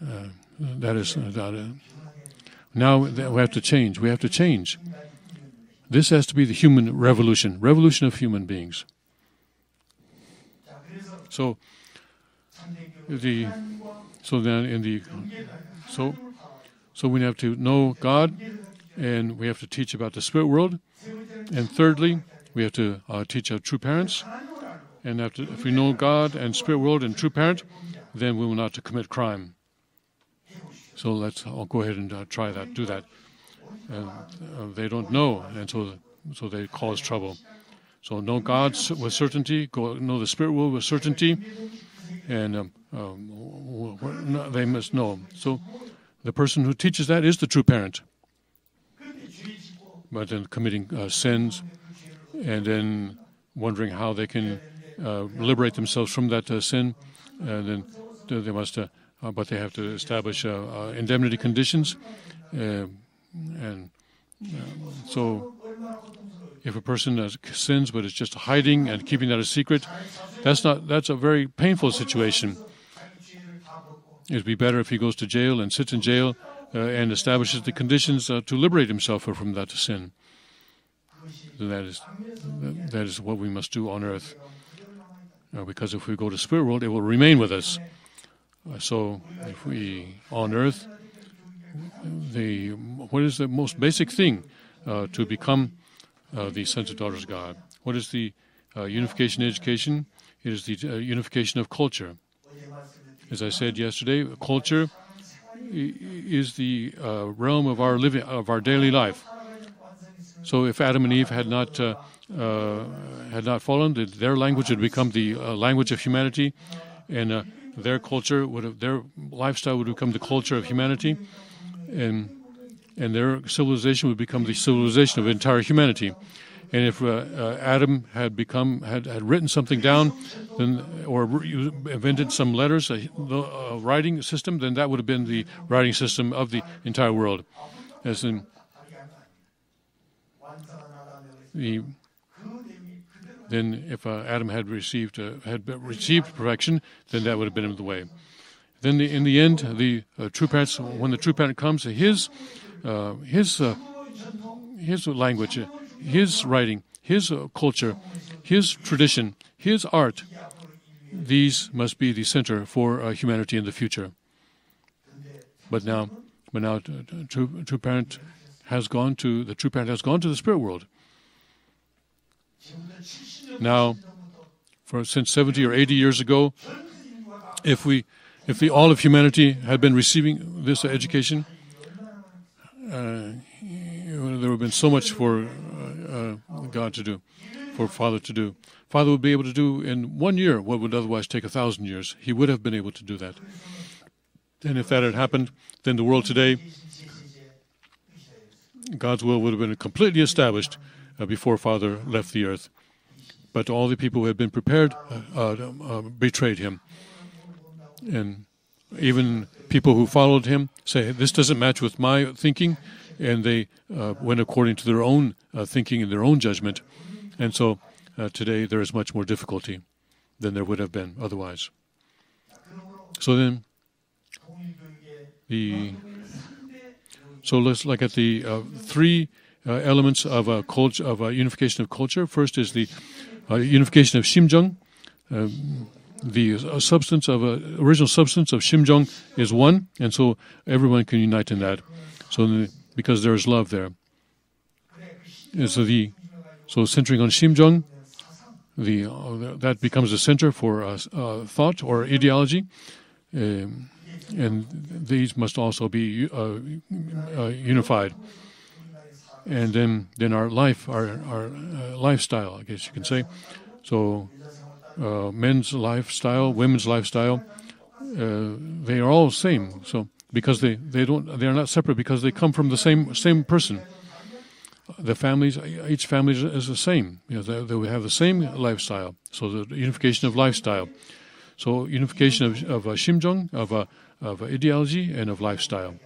That is now we have to change. We have to change. This has to be the human revolution, revolution of human beings. So so we have to know God. And we have to teach about the spirit world. And thirdly, we have to teach our true parents. And if we know God and spirit world and true parent, then we will not commit crime. So I'll go ahead and try that, do that. And they don't know, and so they cause trouble. So know God with certainty, know the spirit world with certainty, and they must know. So the person who teaches that is the true parent. But then committing sins, and then wondering how they can liberate themselves from that sin, and then they must. But they have to establish indemnity conditions, and so if a person sins but is just hiding and keeping that a secret, that's a very painful situation. It'd be better if he goes to jail and sits in jail. And establishes the conditions to liberate himself from that sin. And that is what we must do on earth. Because if we go to spirit world, it will remain with us. So if we on earth, what is the most basic thing to become the sons and daughters of God? What is the unification education? It is the unification of culture. As I said yesterday, culture is the realm of our daily life. So, if Adam and Eve had not fallen, their language would become the language of humanity, and their culture their lifestyle would become the culture of humanity, and their civilization would become the civilization of entire humanity. And if Adam had written something down, then or invented some letters, a writing system, then that would have been the writing system of the entire world. As in then if Adam had received perfection, then that would have been in the way. Then in the end, the true parents. When the true parent comes, his language. His writing, his culture, his tradition, his art, these must be the center for humanity in the future. But now, true parent has gone to the spirit world. Now, since 70 or 80 years ago, if all of humanity had been receiving this education, there would have been so much for God to do, for Father to do. Father would be able to do in 1 year what would otherwise take 1,000 years. He would have been able to do that. And if that had happened, then the world today, God's will would have been completely established before Father left the earth. But all the people who had been prepared betrayed him. And even people who followed him say, this doesn't match with my thinking, and they went according to their own thinking and their own judgment. And so today there is much more difficulty than there would have been otherwise. So then, let's look at the three elements of a culture, of a unification of culture. First is the unification of Shimjung. The substance of original substance of Shimjung is one, and so everyone can unite in that. So because there is love there, and so centering on Shimjung, that becomes the center for thought or ideology, and these must also be unified. And then our life, our lifestyle, I guess you can say. So men's lifestyle, women's lifestyle, they are all the same. So because they are not separate, because they come from the same person. The families, each family is the same. You know, they would have the same lifestyle. So the unification of lifestyle. So unification of Shimjung, of ideology, and of lifestyle.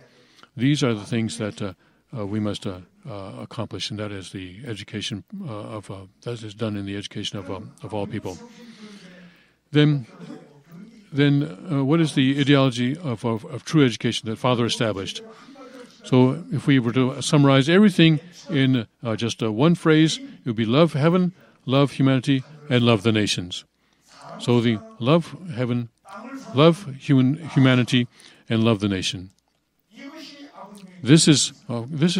These are the things that we must accomplish, and that is the education that is done in the education of all people. Then what is the ideology of true education that Father established? So if we were to summarize everything in just one phrase, it would be love heaven, love humanity, and love the nations. So the love heaven, love humanity, and love the nation. This is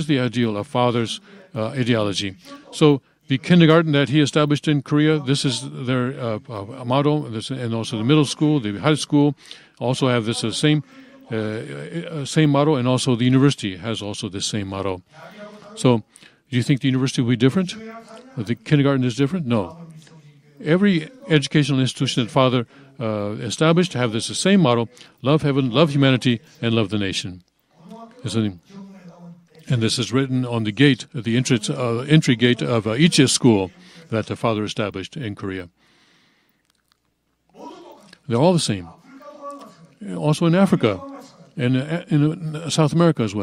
the ideal of Father's ideology. So the kindergarten that he established in Korea, this is their motto, and also the middle school, the high school, also have this same motto, and also the university has also the same motto. So do you think the university will be different? The kindergarten is different? No. Every educational institution that Father established have this same motto, love heaven, love humanity, and love the nation. And this is written on the gate, the entry gate of each school that the Father established in Korea. They're all the same. Also in Africa and in South America as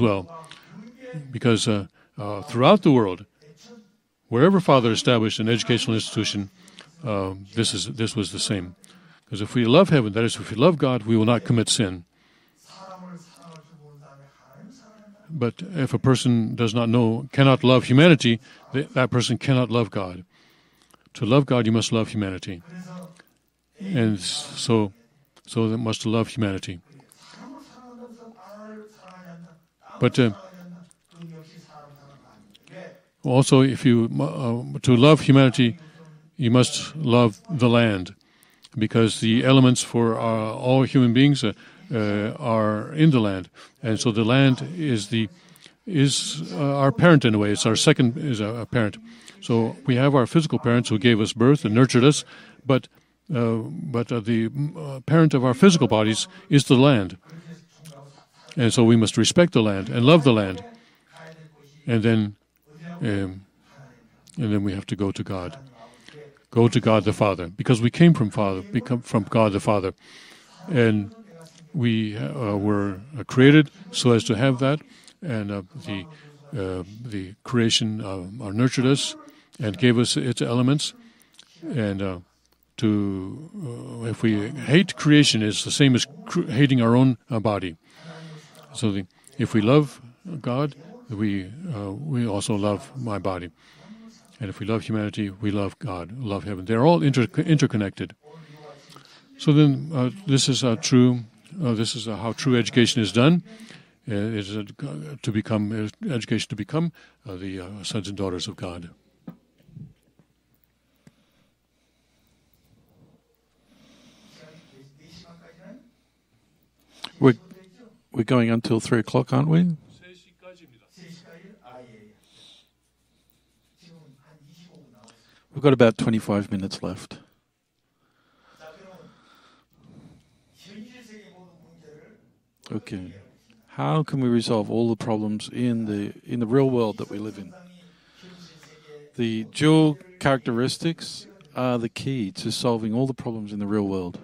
well. Because throughout the world, wherever Father established an educational institution, this was the same. Because if we love heaven, that is, if we love God, we will not commit sin. But if a person does not know, cannot love humanity, that person cannot love God. To love God, you must love humanity. And so they must love humanity. But also, if you to love humanity, you must love the land, because the elements for all human beings are in the land, and so the land is our parent in a way. It's our second is our parent. So we have our physical parents who gave us birth and nurtured us, but the parent of our physical bodies is the land, and so we must respect the land and love the land, and then we have to go to God the Father, because we came from Father, from God the Father, and we were created so as to have that, and the creation nurtured us and gave us its elements. And if we hate creation, it's the same as hating our own body. So if we love God, we also love my body, and if we love humanity, we love God, love heaven. They're all interconnected. So then, this is true. This is how true education is done. Education to become the sons and daughters of God. We're going until 3 o'clock, aren't we? We've got about 25 minutes left. Okay. How can we resolve all the problems in the real world that we live in? The dual characteristics are the key to solving all the problems in the real world.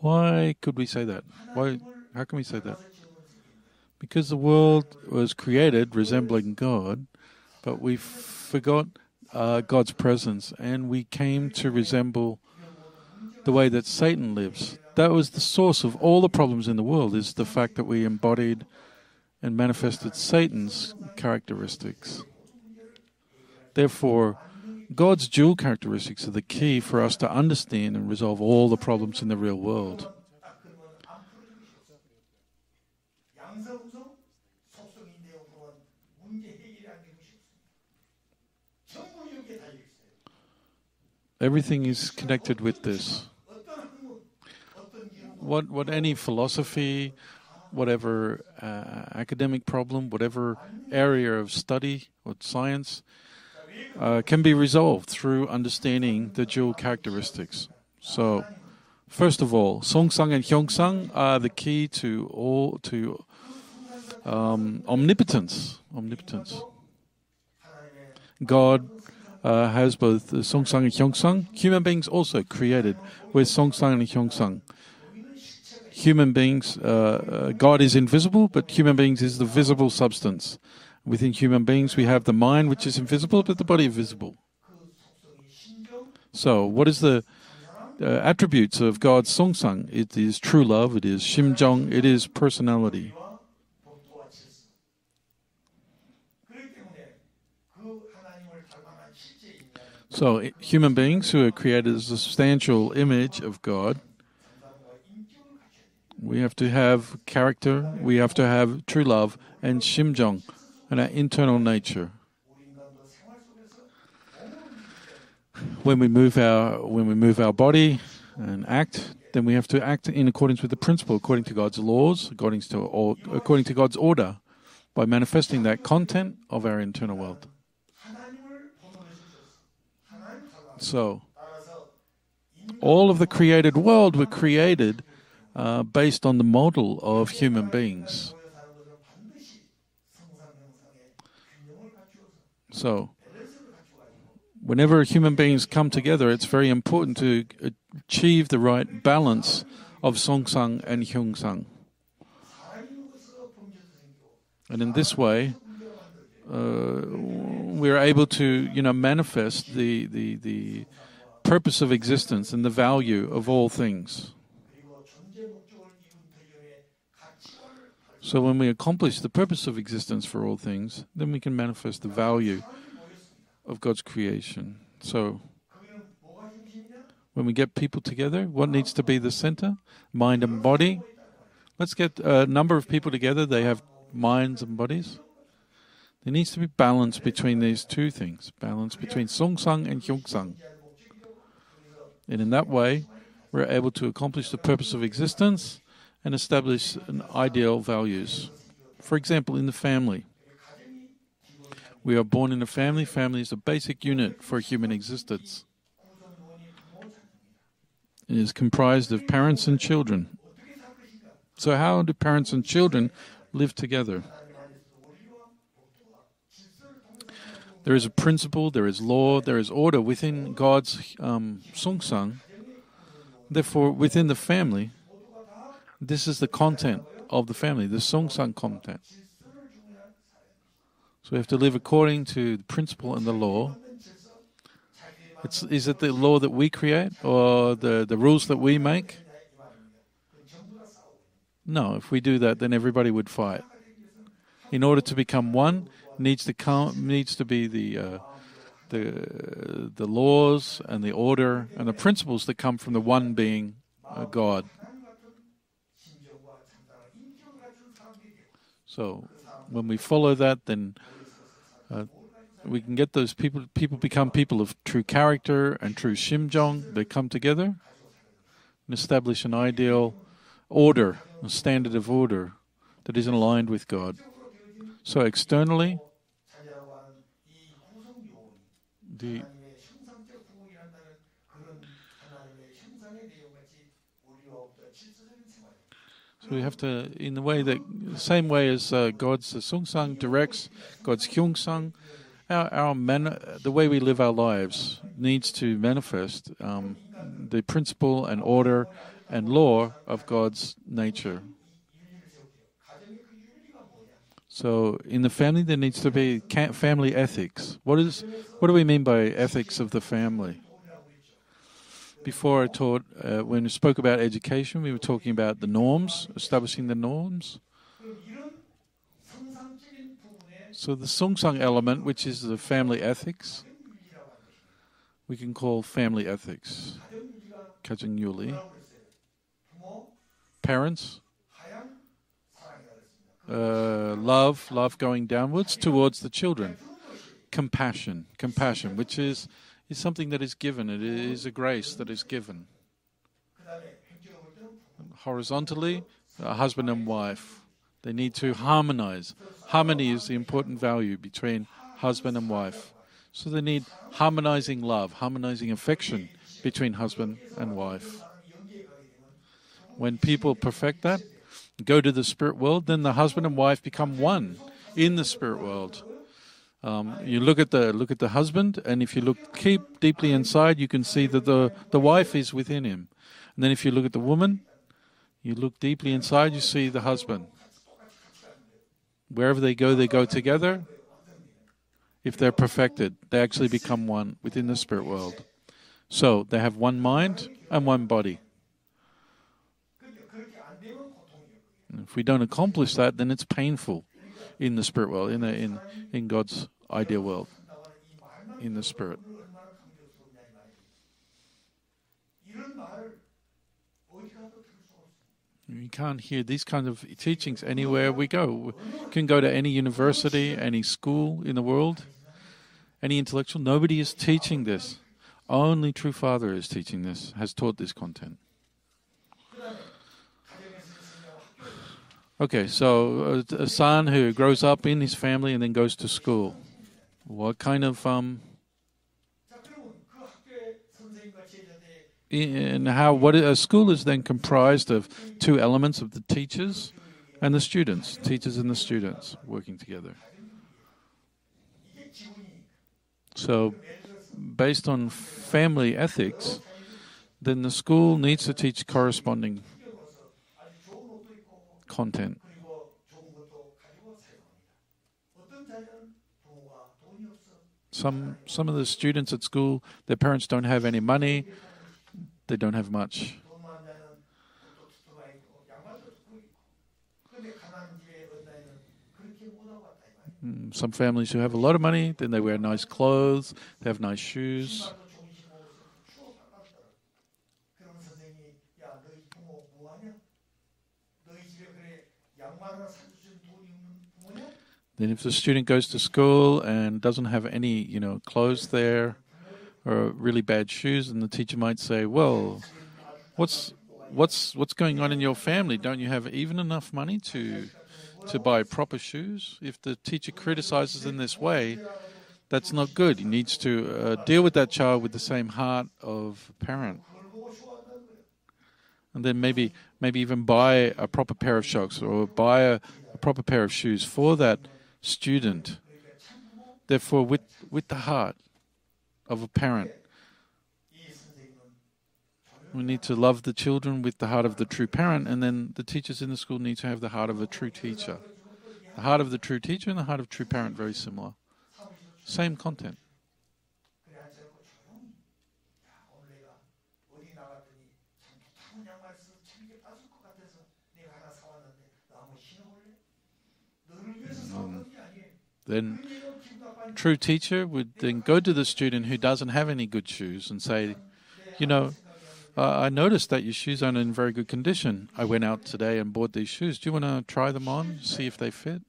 Why could we say that? How can we say that? Because the world was created resembling God, but we forgot God's presence, and we came to resemble the way that Satan lives. That was the source of all the problems in the world, is the fact that we embodied and manifested Satan's characteristics. Therefore, God's dual characteristics are the key for us to understand and resolve all the problems in the real world. Everything is connected with this. What any philosophy, whatever academic problem, whatever area of study or science can be resolved through understanding the dual characteristics. So, first of all, Sungsang and Hyungsang are the key to all omnipotence. Omnipotence. God has both Sungsang and Hyungsang. Human beings also created with Sungsang and Hyungsang. Human beings, God is invisible, but human beings is the visible substance. Within human beings, we have the mind, which is invisible, but the body is visible. So, what is the attributes of God's Sungsang? It is true love, it is Shimjung, it is personality. So, human beings who are created as a substantial image of God, we have to have character, we have to have true love and Shimjung, and our internal nature. When we move our body and act, then we have to act in accordance with the principle, according to God's laws, according to God's order, by manifesting that content of our internal world. So, all of the created world were created based on the model of human beings. So, whenever human beings come together, it's very important to achieve the right balance of Sungsang and Hyungsang. And in this way, we're able to, manifest the purpose of existence and the value of all things. So when we accomplish the purpose of existence for all things, then we can manifest the value of God's creation. So when we get people together, what needs to be the center? Mind and body. Let's get a number of people together. They have minds and bodies. There needs to be balance between these two things, balance between Sungsang and Hyungsang. And in that way, we're able to accomplish the purpose of existence and establish ideal values. For example, in the family. We are born in a family. Family is a basic unit for human existence. It is comprised of parents and children. So how do parents and children live together? There is a principle, there is law, there is order within God's Sungsang. Therefore, within the family, this is the content of the family, the Sungsang content. So we have to live according to the principle and the law. Is it the law that we create or the rules that we make? No, if we do that, then everybody would fight. In order to become one, needs to be the laws and the order and the principles that come from the one being God. So when we follow that, then we can get those people. People become people of true character and true Shimjung. They come together and establish an ideal order, a standard of order that isn't aligned with God. So externally, the we have to, in the way that, same way as God's Sungsang directs, God's Hyungsang, the way we live our lives needs to manifest the principle and order and law of God's nature. So, in the family, there needs to be family ethics. What do we mean by ethics of the family? Before I taught, when we spoke about education, we were talking about the norms, establishing the norms. So the Sungsang element, which is the family ethics, we can call family ethics. Kajang Yuli. Parents. Love going downwards towards the children. Compassion, which is something that is given. It is a grace that is given. Horizontally, a husband and wife. They need to harmonize. Harmony is the important value between husband and wife. So they need harmonizing love, harmonizing affection between husband and wife. When people perfect that, go to the spirit world, then the husband and wife become one in the spirit world. You look at the husband, and if you keep deeply inside, you can see that the wife is within him. And then if you look at the woman, you look deeply inside, you see the husband. Wherever they go together. If they're perfected, they actually become one within the spirit world. So they have one mind and one body. And if we don't accomplish that, then it's painful. In the spirit world, in God's ideal world, in the spirit. You can't hear these kinds of teachings anywhere we go. You can go to any university, any school in the world, any intellectual. Nobody is teaching this. Only True Father is teaching this, has taught this content. Okay, so a son who grows up in his family and then goes to school. What kind of... school is then comprised of two elements of the teachers and the students. Teachers and the students working together. So, based on family ethics, then the school needs to teach corresponding content. Some of the students at school, their parents don't have any money, they don't have much. Some families who have a lot of money, then they wear nice clothes, they have nice shoes. Then if the student goes to school and doesn't have any, clothes there or really bad shoes, and the teacher might say, well, what's going on in your family? Don't you have even enough money to buy proper shoes? If the teacher criticizes in this way, that's not good. He needs to deal with that child with the same heart of a parent. And then maybe even buy a proper pair of socks or buy a proper pair of shoes for that student. Therefore, with the heart of a parent, we need to love the children with the heart of the true parent, and then the teachers in the school need to have the heart of a true teacher. The heart of the true teacher and the heart of true parent, very similar. Same content. Then true teacher would then go to the student who doesn't have any good shoes and say, I noticed that your shoes aren't in very good condition. I went out today and bought these shoes. Do you want to try them on, see if they fit?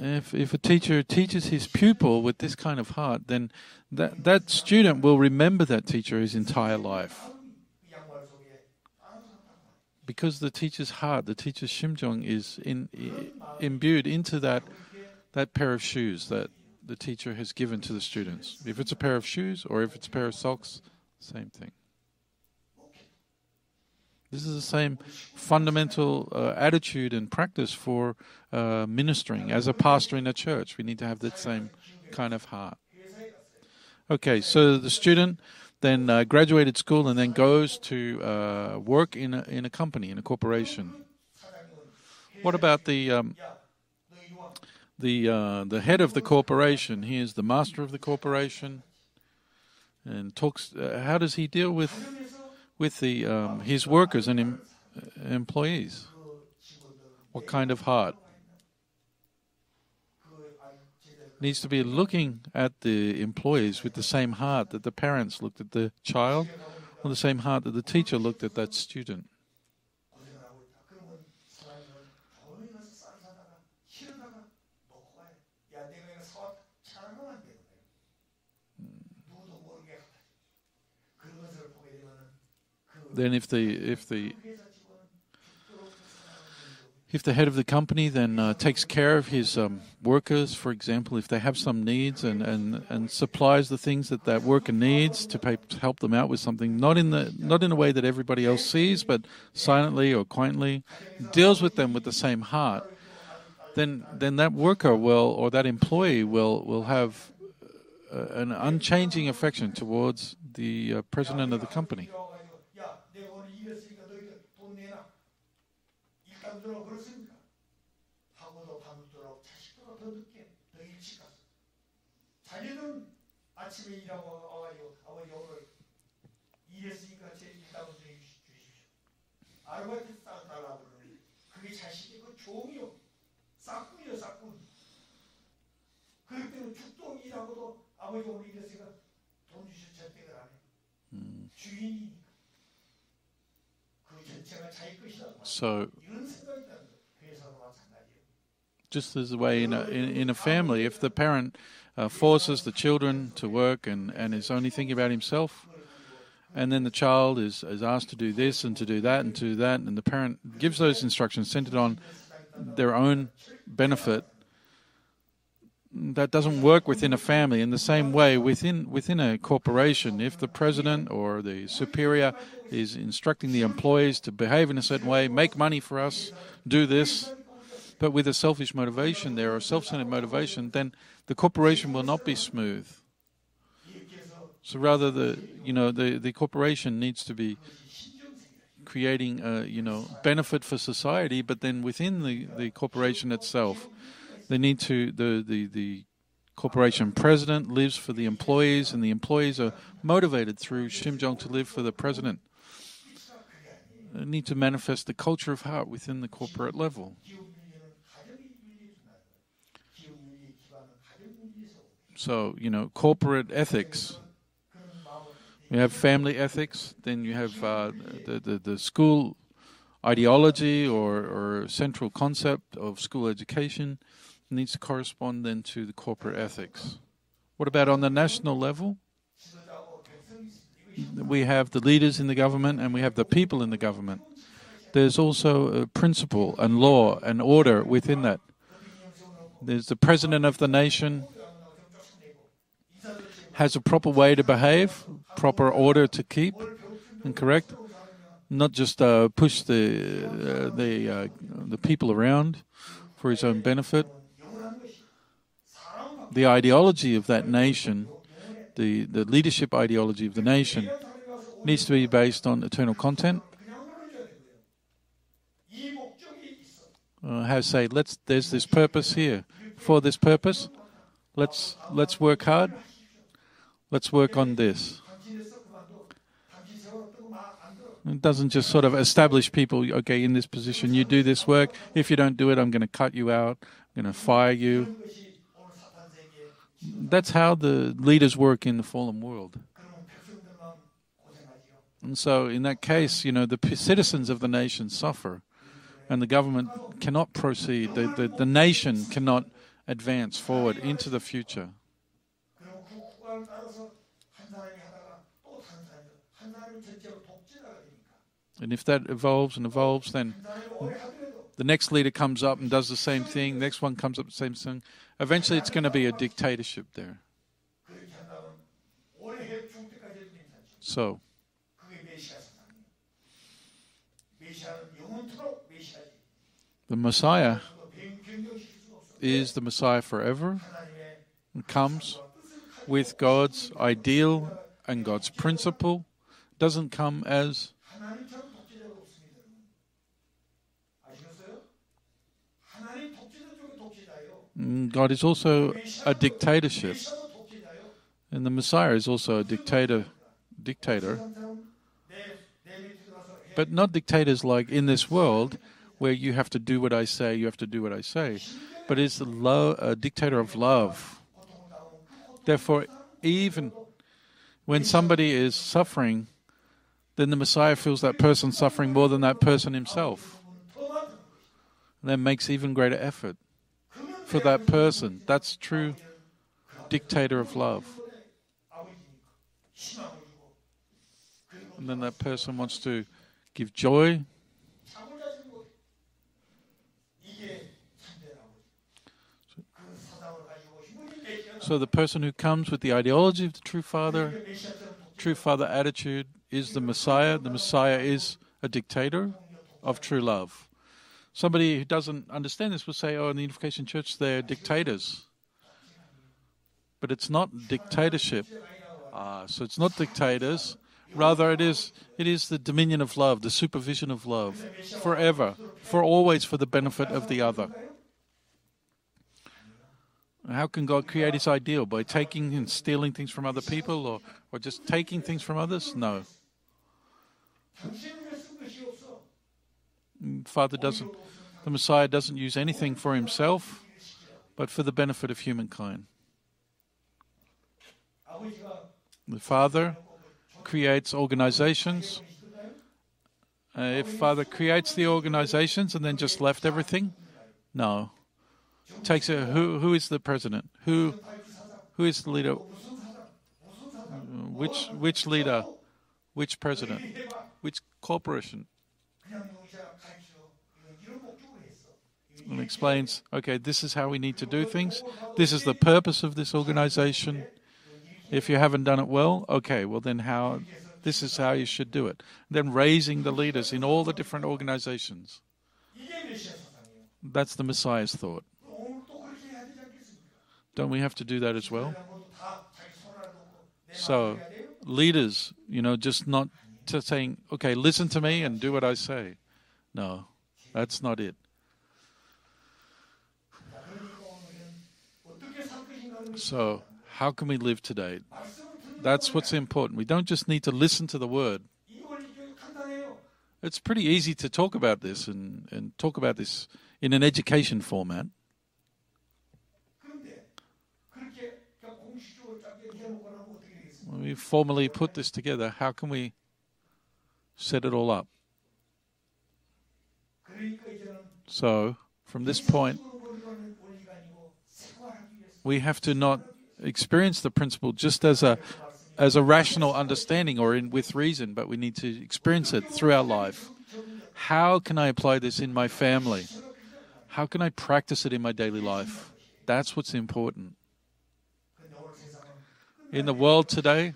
If a teacher teaches his pupil with this kind of heart, then that student will remember that teacher his entire life. Because the teacher's heart, the teacher's Shimjung, is imbued into that pair of shoes that the teacher has given to the students. If it's a pair of shoes or if it's a pair of socks, same thing. This is the same fundamental attitude and practice for ministering. As a pastor in a church, we need to have that same kind of heart. Okay, so the student then graduated school and then goes to work in a company, in a corporation. What about the head of the corporation? He is the master of the corporation, and talks. How does he deal with the his workers and employees? What kind of heart? Needs to be looking at the employees with the same heart that the parents looked at the child, or the same heart that the teacher looked at that student. Then if the head of the company then takes care of his workers, for example, if they have some needs and supplies the things that worker needs to help them out with something, not in a way that everybody else sees, but silently or quietly, deals with them with the same heart, then that worker will, or that employee will have an unchanging affection towards the president of the company. So, just as the way in a family, if the parent forces the children to work and is only thinking about himself, and then the child is asked to do this and to do that and to do that, and the parent gives those instructions centered on their own benefit, that doesn't work within a family. In the same way, within a corporation, if the president or the superior is instructing the employees to behave in a certain way, make money for us, do this, but with a selfish motivation there, or a self-centered motivation, then the corporation will not be smooth. So rather, the corporation needs to be creating benefit for society, but then within the corporation itself, they need to the corporation president lives for the employees, and the employees are motivated through Shimjung to live for the president. They need to manifest the culture of heart within the corporate level. So, corporate ethics. You have family ethics, then you have the school ideology or central concept of school education needs to correspond then to the corporate ethics. What about on the national level? We have the leaders in the government and we have the people in the government. There's also a principle and law and order within that. There's the president of the nation has a proper way to behave, proper order to keep and correct. Not just push the people around for his own benefit. The ideology of that nation, the leadership ideology of the nation, needs to be based on eternal content. How to say? There's this purpose here. For this purpose, let's work hard. Let's work on this. It doesn't just sort of establish people, okay, in this position, you do this work. If you don't do it, I'm going to cut you out. I'm going to fire you. That's how the leaders work in the fallen world. And so in that case, the citizens of the nation suffer, and the government cannot proceed. The nation cannot advance forward into the future. And if that evolves and evolves, then the next leader comes up and does the same thing, the next one comes up the same thing. Eventually it's going to be a dictatorship there. So, the Messiah is the Messiah forever and comes with God's ideal and God's principle. Doesn't come as God is also a dictatorship, and the Messiah is also a dictator, but not dictators like in this world where you have to do what I say, you have to do what I say, but it's a dictator of love. Therefore, even when somebody is suffering, then the Messiah feels that person suffering more than that person himself, and then makes even greater effort for that person. That's true dictator of love. And then that person wants to give joy. So the person who comes with the ideology of the True Father attitude is the Messiah. The Messiah is a dictator of true love. Somebody who doesn't understand this will say, oh, in the Unification Church, they're dictators. But it's not dictatorship. So it's not dictators. Rather, it is the dominion of love, the supervision of love, forever, for always, for the benefit of the other. And how can God create his ideal? By taking and stealing things from other people, or just taking things from others? No. The Messiah doesn't use anything for himself, but for the benefit of humankind. The Father creates organizations. If Father creates the organizations and then just left everything, no. Takes a who is the president? Who is the leader? Which leader? Which president? Which corporation? And explains, okay, this is how we need to do things. This is the purpose of this organization. If you haven't done it well, okay, well then this is how you should do it. Then raising the leaders in all the different organizations. That's the Messiah's thought. Don't we have to do that as well? So, leaders, just not saying, okay, listen to me and do what I say. No, that's not it. So, how can we live today? That's what's important. We don't just need to listen to the word. It's pretty easy to talk about this and talk about this in an education format. When we formally put this together, how can we set it all up? So, from this point, we have to not experience the principle just as a rational understanding or with reason, but we need to experience it through our life. How can I apply this in my family? How can I practice it in my daily life? That's what's important. In the world today,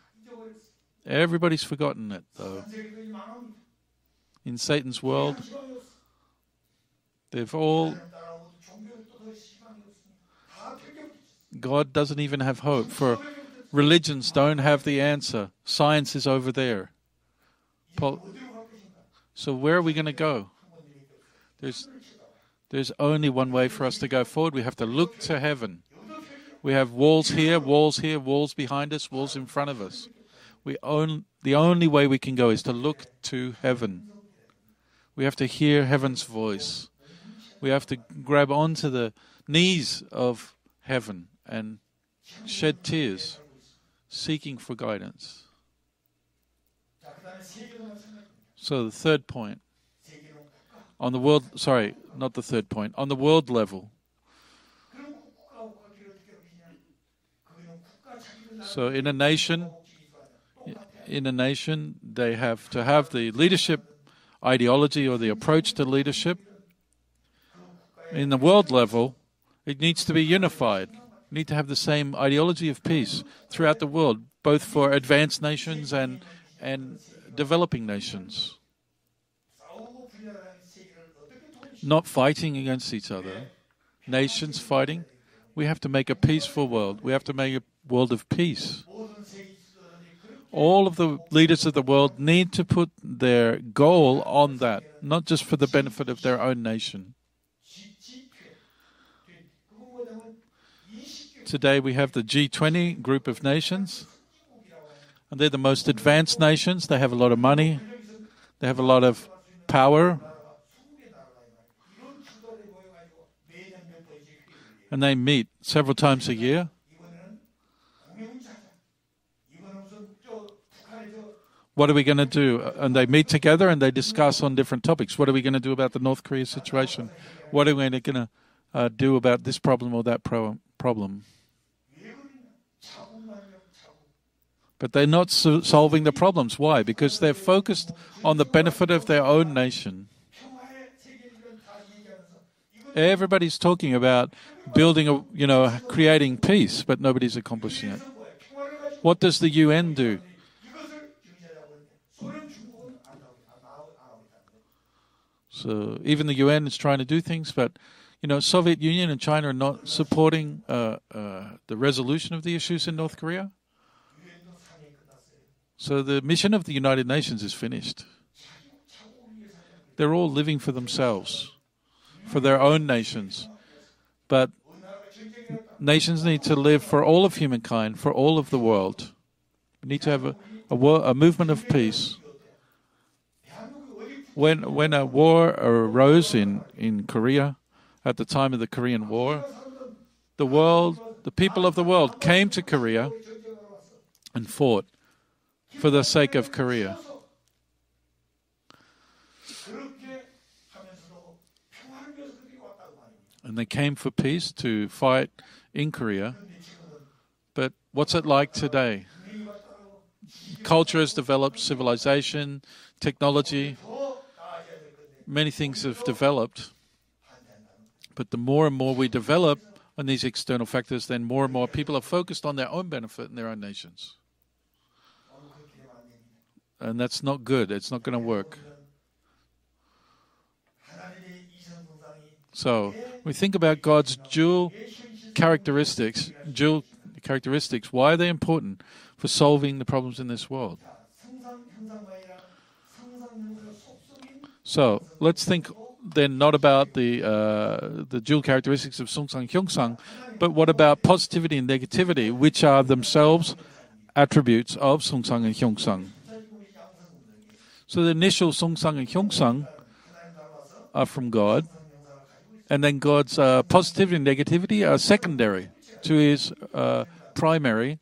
everybody's forgotten it, though. In Satan's world, God doesn't even have hope, for religions don't have the answer. Science is over there. So where are we going to go? There's only one way for us to go forward. We have to look to heaven. We have walls here, walls here, walls behind us, walls in front of us. The only way we can go is to look to heaven. We have to hear heaven's voice. We have to grab onto the knees of heaven and shed tears, seeking for guidance. So the third point, on the world level, So in a nation, they have to have the leadership ideology or the approach to leadership. In the world level, it needs to be unified. We need to have the same ideology of peace throughout the world, both for advanced nations and developing nations. Not fighting against each other, nations fighting. We have to make a peaceful world. We have to make a world of peace. All of the leaders of the world need to put their goal on that, not just for the benefit of their own nation. Today we have the G20 group of nations, and they're the most advanced nations. They have a lot of money. They have a lot of power. And they meet several times a year. What are we going to do? And they meet together and they discuss on different topics. What are we going to do about the North Korea situation? What are we going to do about this problem or that problem? But they're not solving the problems. Why? Because they're focused on the benefit of their own nation. Everybody's talking about building, creating peace, but nobody's accomplishing it. What does the UN do? So even the UN is trying to do things, but Soviet Union and China are not supporting the resolution of the issues in North Korea. So the mission of the United Nations is finished. They're all living for themselves, for their own nations. But nations need to live for all of humankind, for all of the world. We need to have a movement of peace. When a war arose in Korea, at the time of the Korean War, the people of the world came to Korea and fought for the sake of Korea. And they came for peace to fight in Korea. But what's it like today? Culture has developed, civilization, technology. Many things have developed. But the more and more we develop on these external factors, then more and more people are focused on their own benefit and their own nations. And that's not good. It's not going to work. So we think about God's dual characteristics. Why are they important for solving the problems in this world? So let's think then not about the dual characteristics of Sungsang, Hyungsang, but what about positivity and negativity, which are themselves attributes of Sungsang and Hyungsang? So the initial Sungsang and Hyungsang are from God. And then God's positivity and negativity are secondary to his primary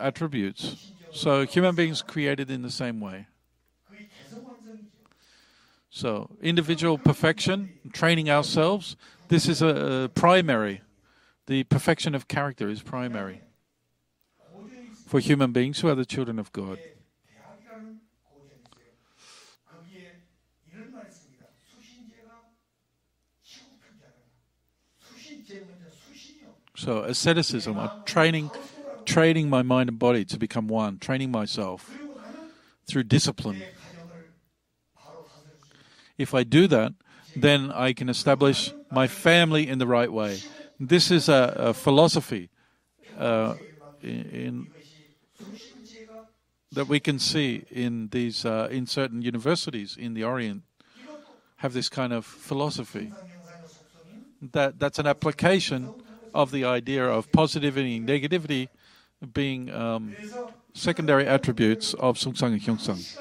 attributes. So human beings created in the same way. So individual perfection, training ourselves, this is a primary. The perfection of character is primary for human beings who are the children of God. So asceticism, training my mind and body to become one, training myself through discipline. If I do that, then I can establish my family in the right way. This is a philosophy that we can see in these in certain universities in the Orient have this kind of philosophy. That's an application of the idea of positivity and negativity being secondary attributes of Sungsang and Hyungsang.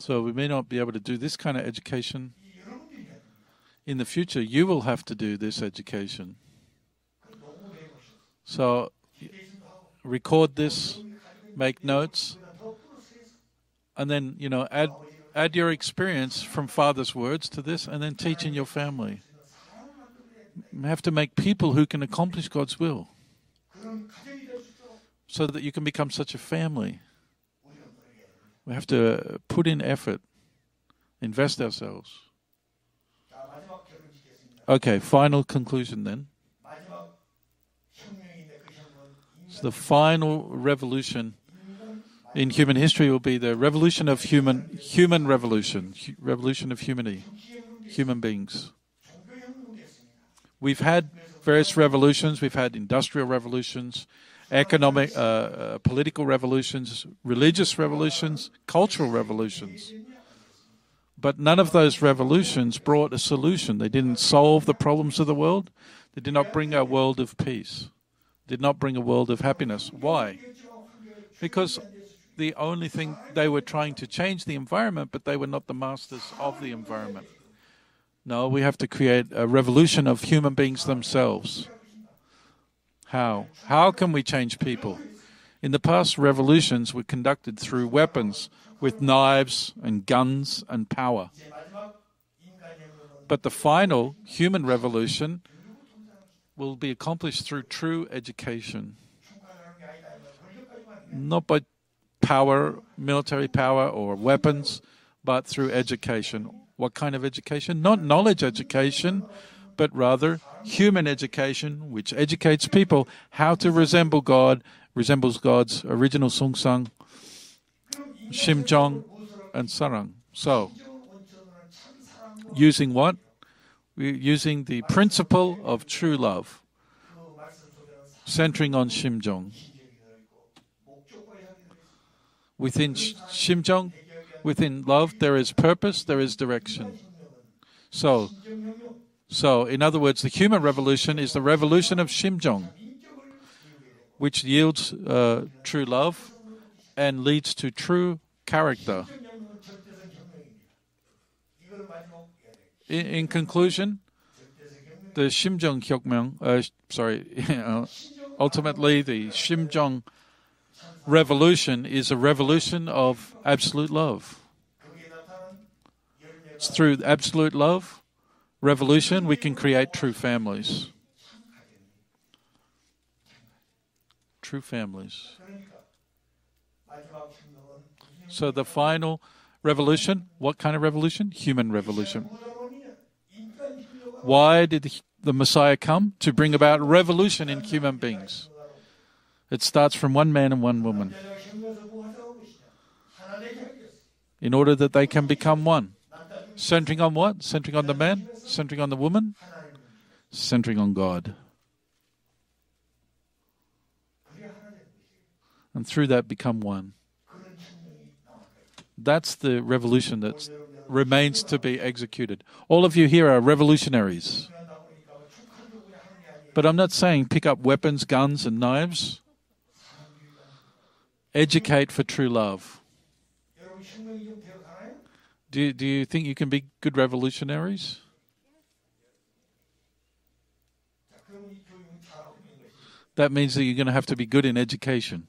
So we may not be able to do this kind of education. In the future, you will have to do this education. So record this, make notes, and then, you know, add your experience from Father's words to this, and then teach in your family. You have to make people who can accomplish God's will so that you can become such a family. We have to put in effort, invest ourselves. Okay, final conclusion then. So the final revolution in human history will be the revolution of human revolution, revolution of humanity, human beings. We've had various revolutions. We've had industrial revolutions, economic, political revolutions, religious revolutions, cultural revolutions. But none of those revolutions brought a solution. They didn't solve the problems of the world. They did not bring a world of peace, did not bring a world of happiness. Why? Because the only thing they were trying to change the environment, but they were not the masters of the environment. No, we have to create a revolution of human beings themselves. How? How can we change people? In the past, revolutions were conducted through weapons, with knives and guns and power. But the final human revolution will be accomplished through true education. Not by power, military power or weapons, but through education. What kind of education? Not knowledge education, but rather human education, which educates people how to resemble God, resembles God's original Sungsang, Shimjung, and Sarang. So, using what? We're using the principle of true love, centering on Shimjung. Within Shimjung, within love, there is purpose, there is direction. So in other words, the human revolution is the revolution of Shimjung, which yields true love and leads to true character. In conclusion, the Shimjung ultimately the Shimjung revolution is a revolution of absolute love. It's through absolute love, revolution, we can create true families. True families. So the final revolution, what kind of revolution? Human revolution. Why did the Messiah come? To bring about revolution in human beings. It starts from one man and one woman, in order that they can become one. Centering on what? Centering on the man? Centering on the woman? Centering on God. And through that become one. That's the revolution that remains to be executed. All of you here are revolutionaries. But I'm not saying pick up weapons, guns, and knives. Educate for true love. Do you think you can be good revolutionaries? That means that you're going to have to be good in education.